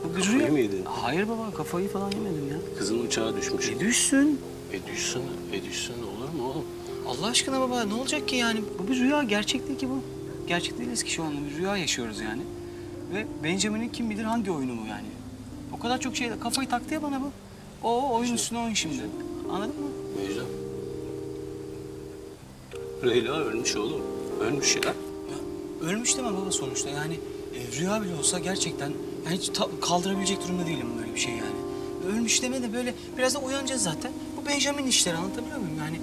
bu gücü... Kafayı mı yedin? Hayır baba, kafayı falan yemedim ya. Kızın uçağa düşmüş. Düşsün. Olur mu oğlum? Allah aşkına baba, ne olacak ki yani? Bu bir rüya, gerçek değil ki bu. Gerçek değiliz ki şu anda, bir rüya yaşıyoruz yani. Ve Benjamin'in kim bilir hangi oyunu bu yani. O kadar çok şey, kafayı taktı ya bana bu. O oyun üstüne oyun şimdi. Anladın mı? Mecnun. Leyla ölmüş oğlum. Ölmüş ya. Ölmüş deme baba sonuçta yani. Rüya bile olsa gerçekten yani hiç kaldırabilecek durumda değilim böyle bir şey yani. Ölmüş deme de böyle biraz da uyanacağız zaten. Bu Benjamin işleri, anlatabiliyor muyum yani?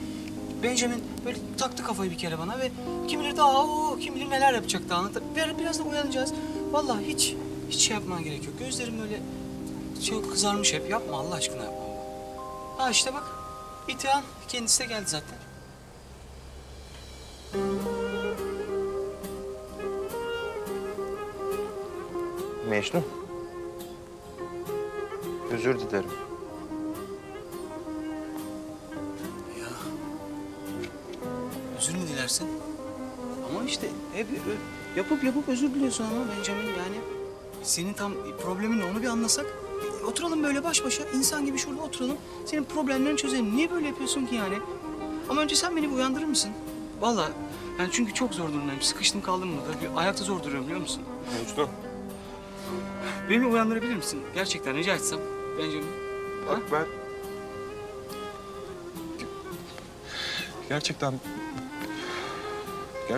Benjamin böyle taktı kafayı bir kere bana ve kim bilir daha kim bilir neler yapacaktı, anlattı. Biraz da uyanacağız. Vallahi hiç şey yapman gerek yok. Gözlerim böyle şey kızarmış hep. Yapma Allah aşkına yapma. Ha işte bak. İtihan kendisi de geldi zaten. Mecnun. Özür dilerim. Özür mü dilersin? Ama Ama işte hep yapıp özür diliyorsun ama Benjamin yani. Senin tam problemin ne onu bir anlasak. Oturalım böyle baş başa, insan gibi şurada oturalım. Senin problemlerini çözelim. Niye böyle yapıyorsun ki yani? Ama önce sen beni bir uyandırır mısın? Vallahi yani çünkü çok zor durumdayım. Sıkıştım kaldım burada. Ayakta zor duruyorum biliyor musun? Uçtu. Beni uyandırabilir misin? Gerçekten rica etsem Benjamin. Bak ha? Ben...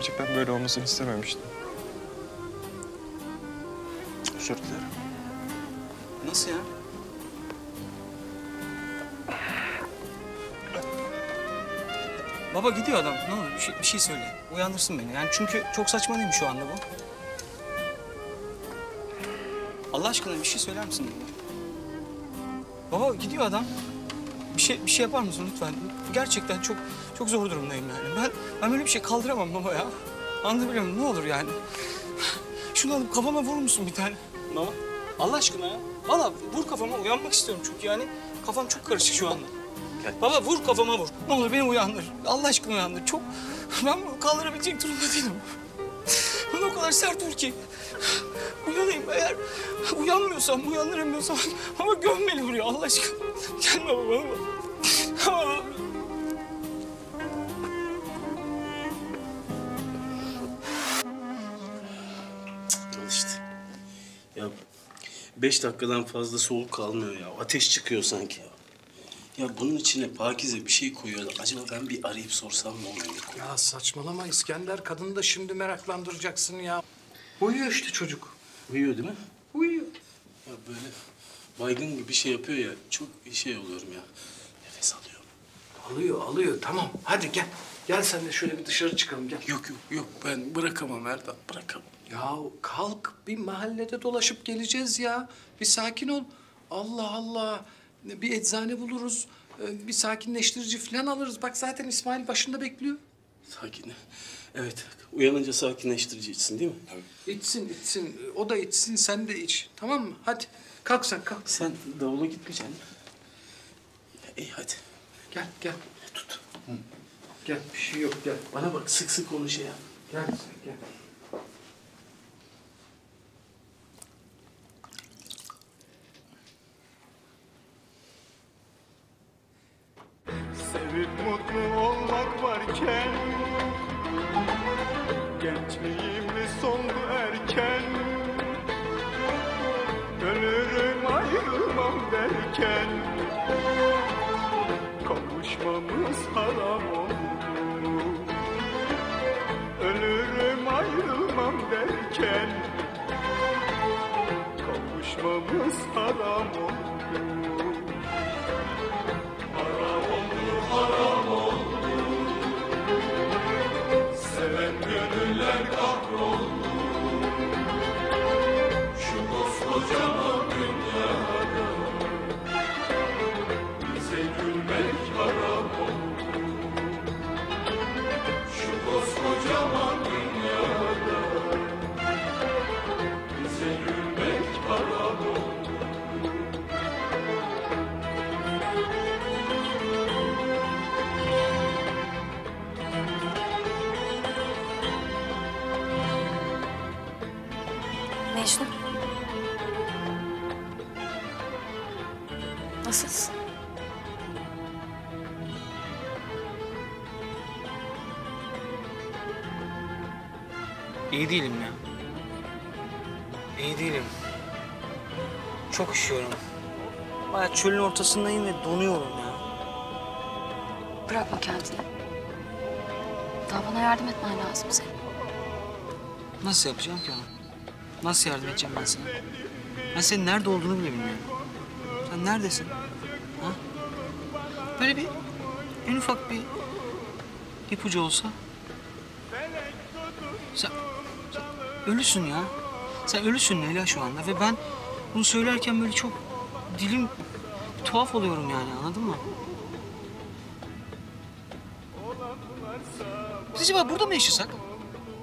Gerçekten böyle olmasını istememiştim. Özür dilerim. Nasıl ya? Baba gidiyor adam. Ne olur bir şey söyle. Uyandırsın beni. Yani çünkü çok saçma değil mi şu anda bu? Allah aşkına bir şey söyler misin baba? Baba gidiyor adam. Bir şey yapar mısın lütfen? Gerçekten çok zor durumdayım yani. Ben böyle bir şey kaldıramam baba ya. Anlatabiliyor muyum? Ne olur yani. Şunu alıp kafama vurur musun bir tane? Baba Allah aşkına ya. Valla vur kafama, uyanmak istiyorum çünkü yani. Kafam çok karışık şu anda. Gel. Baba vur kafama vur. Ne olur beni uyandır. Allah aşkına uyandır. Çok... Ben bunu kaldırabilecek durumda değilim. Bunu o kadar sert vur ki. Uyanayım eğer uyanmıyorsam, uyandıramıyorsam ama gömmeli vuruyor Allah aşkına. Gelme baba baba. Alıştı. Ya 5 dakikadan fazla soğuk kalmıyor ya. Ateş çıkıyor sanki ya. Ya bunun içine Pakize bir şey koyuyorlar. Acaba ben bir arayıp sorsam mı onu? Ya saçmalama İskender. Kadını da şimdi meraklandıracaksın ya. Uyuyor işte çocuk. Uyuyor değil mi? Uyuyor. Ya böyle baygın gibi bir şey yapıyor ya. Çok şey oluyorum ya. Nefes alıyorum. Alıyor. Tamam. Hadi gel. Gel sen de şöyle bir dışarı çıkalım gel. Yok. Ben bırakamam Erdal. Bırakamam. Ya kalk. Bir mahallede dolaşıp geleceğiz ya. Bir sakin ol. Allah Allah. Bir eczane buluruz, bir sakinleştirici falan alırız. Bak zaten İsmail başında bekliyor. Sakin. Evet, uyanınca sakinleştirici içsin değil mi? Tabii. İçsin. O da içsin, sen de iç. Tamam mı? Hadi kalk sen, kalk. Sen davula gitmeyeceksin. İyi hadi. Gel. Tut. Hı. Gel, bir şey yok gel. Bana bak, sık sık konuş ya. Gel. Sevip mutlu olmak varken gençliğimde sondu erken. Ölürüm ayrılmam derken kavuşmamız haram oldu. Ölürüm ayrılmam derken kavuşmamız haram oldu. Haram oldu, seven gönüller kahroldu. Şu koskocaman dünyada bize gülmek haram oldu. Şu koskocaman dünyada bize gülmek haram oldu. Mecnun. Nasılsın? İyi değilim ya. İyi değilim. Çok üşüyorum. Bayağı çölün ortasındayım ve donuyorum ya. Bırakma kendini. Daha bana yardım etmen lazım senin. Nasıl yapacağım ki onu? Nasıl yardım edeceğim ben sana? Ben senin nerede olduğunu bile bilmiyorum. Sen neredesin? Ha? Böyle bir en ufak bir ipucu olsa... Sen ölüsün ya. Sen ölüsün Leyla şu anda ve ben bunu söylerken böyle çok dilim tuhaf oluyorum yani anladın mı? Biz acaba burada mı yaşasak?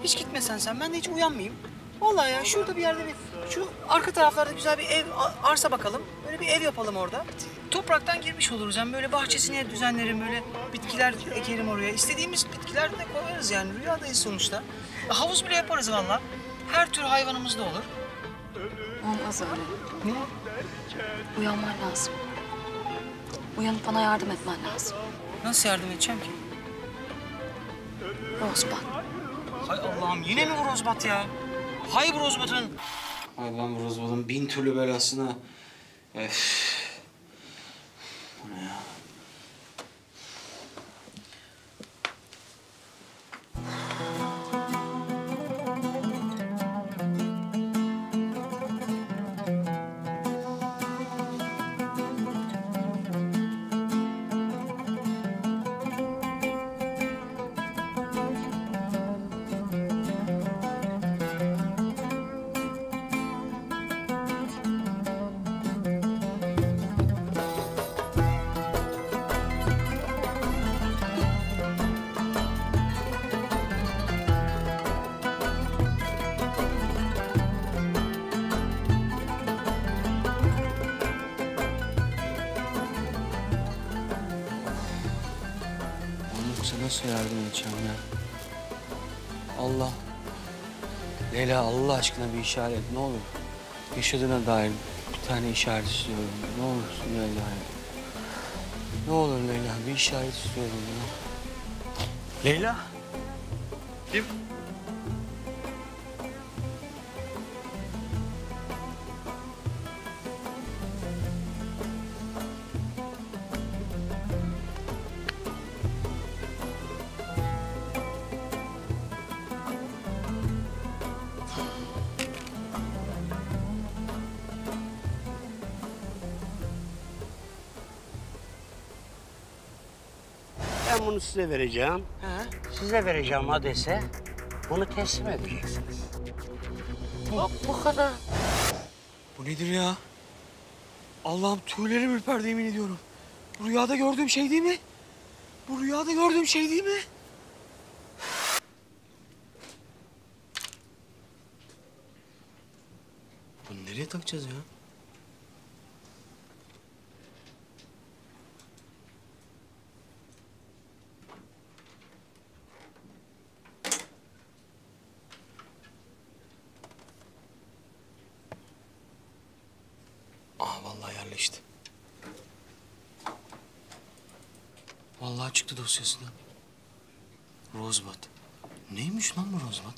Hiç gitmesen sen, ben de hiç uyanmayayım. Vallahi ya şurada bir yerde bir, şu arka taraflarda güzel bir ev, arsa bakalım. Böyle bir ev yapalım orada. Topraktan girmiş oluruz yani, böyle bahçesini düzenlerim, böyle bitkiler ekerim oraya. İstediğimiz bitkiler de koyarız yani, rüyadayız sonuçta. Havuz bile yaparız vallahi. Her tür hayvanımız da olur. Olmaz öyle. Ne? Uyanman lazım. Uyanıp bana yardım etmen lazım. Nasıl yardım edeceğim ki? Rosebud. Hay Allah'ım, yine mi bu Rosebud ya? Hay bu Rosebud'un. Hay ben bu Rosebud'un bin türlü belasına. Bu ne ya? Nasıl yardım edeceğim ya? Allah. Leyla, Allah aşkına bir işaret ne olur. Yaşadığına dair bir tane işaret istiyorum. Ne olursun Leyla ya. Ne olur Leyla, bir işaret istiyorum ya. Leyla? Kim? Ben bunu size vereceğim, ha, size vereceğim adrese bunu teslim edeceksiniz. Bak bu kadar. Bu nedir ya? Allah'ım tüylerim ürperdi yemin ediyorum. Bu rüyada gördüğüm şey değil mi? Bu rüyada gördüğüm şey değil mi? Bunu nereye takacağız ya? Vallahi çıktı dosyasından. Rosebud. Neymiş lan bu Rosebud?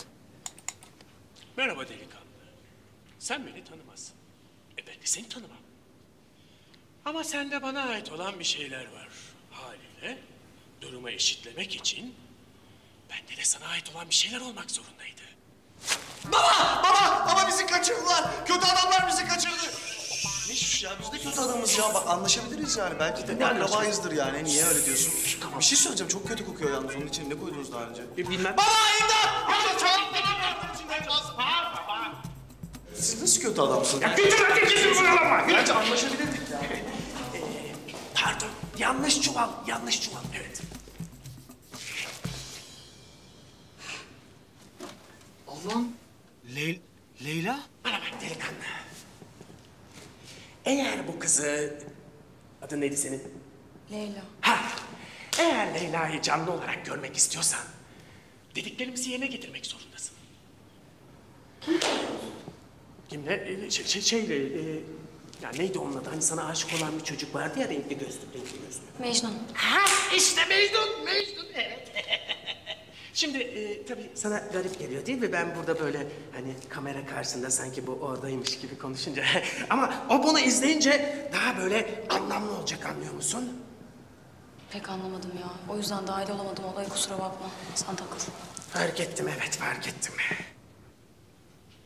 Merhaba delikanlı. Sen beni tanımazsın. Ben de seni tanımam. Ama sende bana ait olan bir şeyler var. Haliyle durumu eşitlemek için bende de sana ait olan bir şeyler olmak zorundaydı. Baba! Baba! Baba bizi kaçırdılar! Kötü adamlar bizi kaçırdı! Ne şuş ya, biz de kötü adamız ya. Bak anlaşabiliriz yani. Belki de akrabayızdır yani. Niye öyle diyorsun? Tamam. Bir şey söyleyeceğim. Çok kötü kokuyor yalnız. Onun için ne koydunuz daha önce? Bilmem. Baba imdat! Baba çağırın beni. Baba! Siz nasıl kötü adamsınız? Ya güldür hadi gizli bunu alama. Bence anlaşabilirdik ya. Pardon. Yanlış çuval. Yanlış çuval. Evet. Allah'ım. Leyla? Bana bak delikanlı. Eğer bu kızı... Adın neydi senin? Leyla. Ha! Eğer Leyla'yı canlı olarak görmek istiyorsan... ...dediklerimizi yerine getirmek zorundasın. Kimle? Ya neydi onun adı? Hani sana aşık olan bir çocuk vardı ya, renkli gözlü. Mecnun. Ha! İşte Mecnun! Mecnun, evet. Şimdi tabii sana garip geliyor değil mi? Ben burada böyle hani kamera karşısında sanki bu oradaymış gibi konuşunca... ...ama o bunu izleyince daha böyle anlamlı olacak, anlıyor musun? Pek anlamadım ya. O yüzden dahil olamadım olaya, kusura bakma. Sen takıl. Fark ettim, evet fark ettim.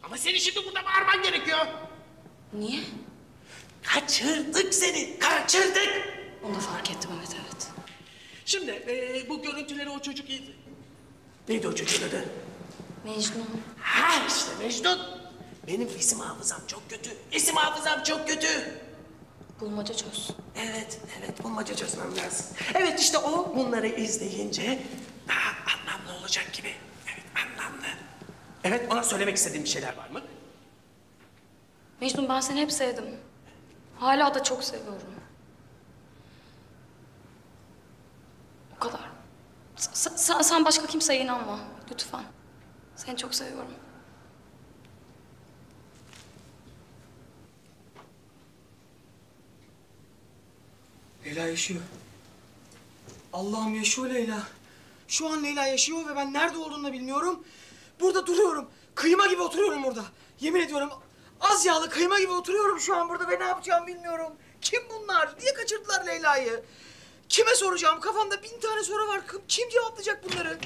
Ama senin şimdi burada bağırman gerekiyor. Niye? Kaçırdık seni, kaçırdık! Onu da fark ettim, evet evet. Şimdi bu görüntüleri o çocuk izledi. Neydi o çocuğun adı? Mecnun. Ha işte Mecnun. Benim isim hafızam çok kötü. İsim hafızam çok kötü. Bulmaca çöz. Evet, evet bulmaca çözmem lazım. Evet işte o bunları izleyince daha anlamlı olacak gibi. Evet anlamlı. Evet, ona söylemek istediğin bir şeyler var mı? Mecnun, ben seni hep sevdim. Hala da çok seviyorum. O kadar. Sen başka kimseye inanma, lütfen. Seni çok seviyorum. Leyla yaşıyor. Allah'ım yaşıyor Leyla. Şu an Leyla yaşıyor ve ben nerede olduğunu da bilmiyorum. Burada duruyorum. Kıyma gibi oturuyorum burada. Yemin ediyorum az yağlı kıyma gibi oturuyorum şu an burada ve ne yapacağımı bilmiyorum. Kim bunlar? Niye kaçırdılar Leyla'yı? Kime soracağım? Kafamda 1000 tane soru var. Kim cevaplayacak bunları?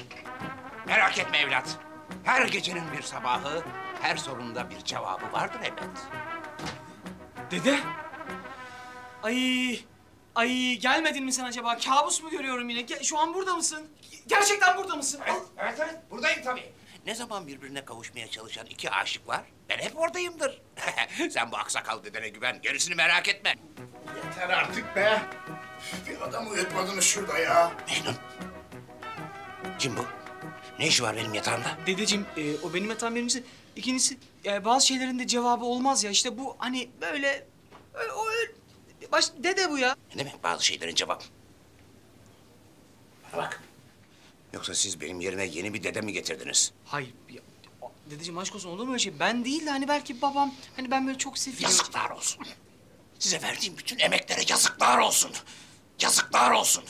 Merak etme evlat. Her gecenin bir sabahı, her sorunda bir cevabı vardır elbet. Dede? Ay gelmedin mi sen acaba? Kabus mu görüyorum yine? Şu an burada mısın? Gerçekten burada mısın? Evet buradayım tabii. Ne zaman birbirine kavuşmaya çalışan iki aşık var, ben hep oradayımdır. Sen bu aksakal dedene güven, gerisini merak etme. Yeter artık be! Bir adamı uyutmadınız şurada ya. Mecnun! Kim bu? Ne işi var benim yatağımda? Dedeciğim, o benim yatağım birincisi. İkincisi, bazı şeylerin de cevabı olmaz ya. İşte bu hani böyle... dede bu ya. Ne demek bazı şeylerin cevabı? Bana bak. Yoksa siz benim yerime yeni bir dede mi getirdiniz? Hayır. Ya, dedeciğim aşk olsun olur mu öyle şey? Ben değil de hani belki babam... Hani ben böyle çok seviyorum. Yazıklar olsun. Size verdiğim bütün emeklere yazıklar olsun. Yazıklar olsun.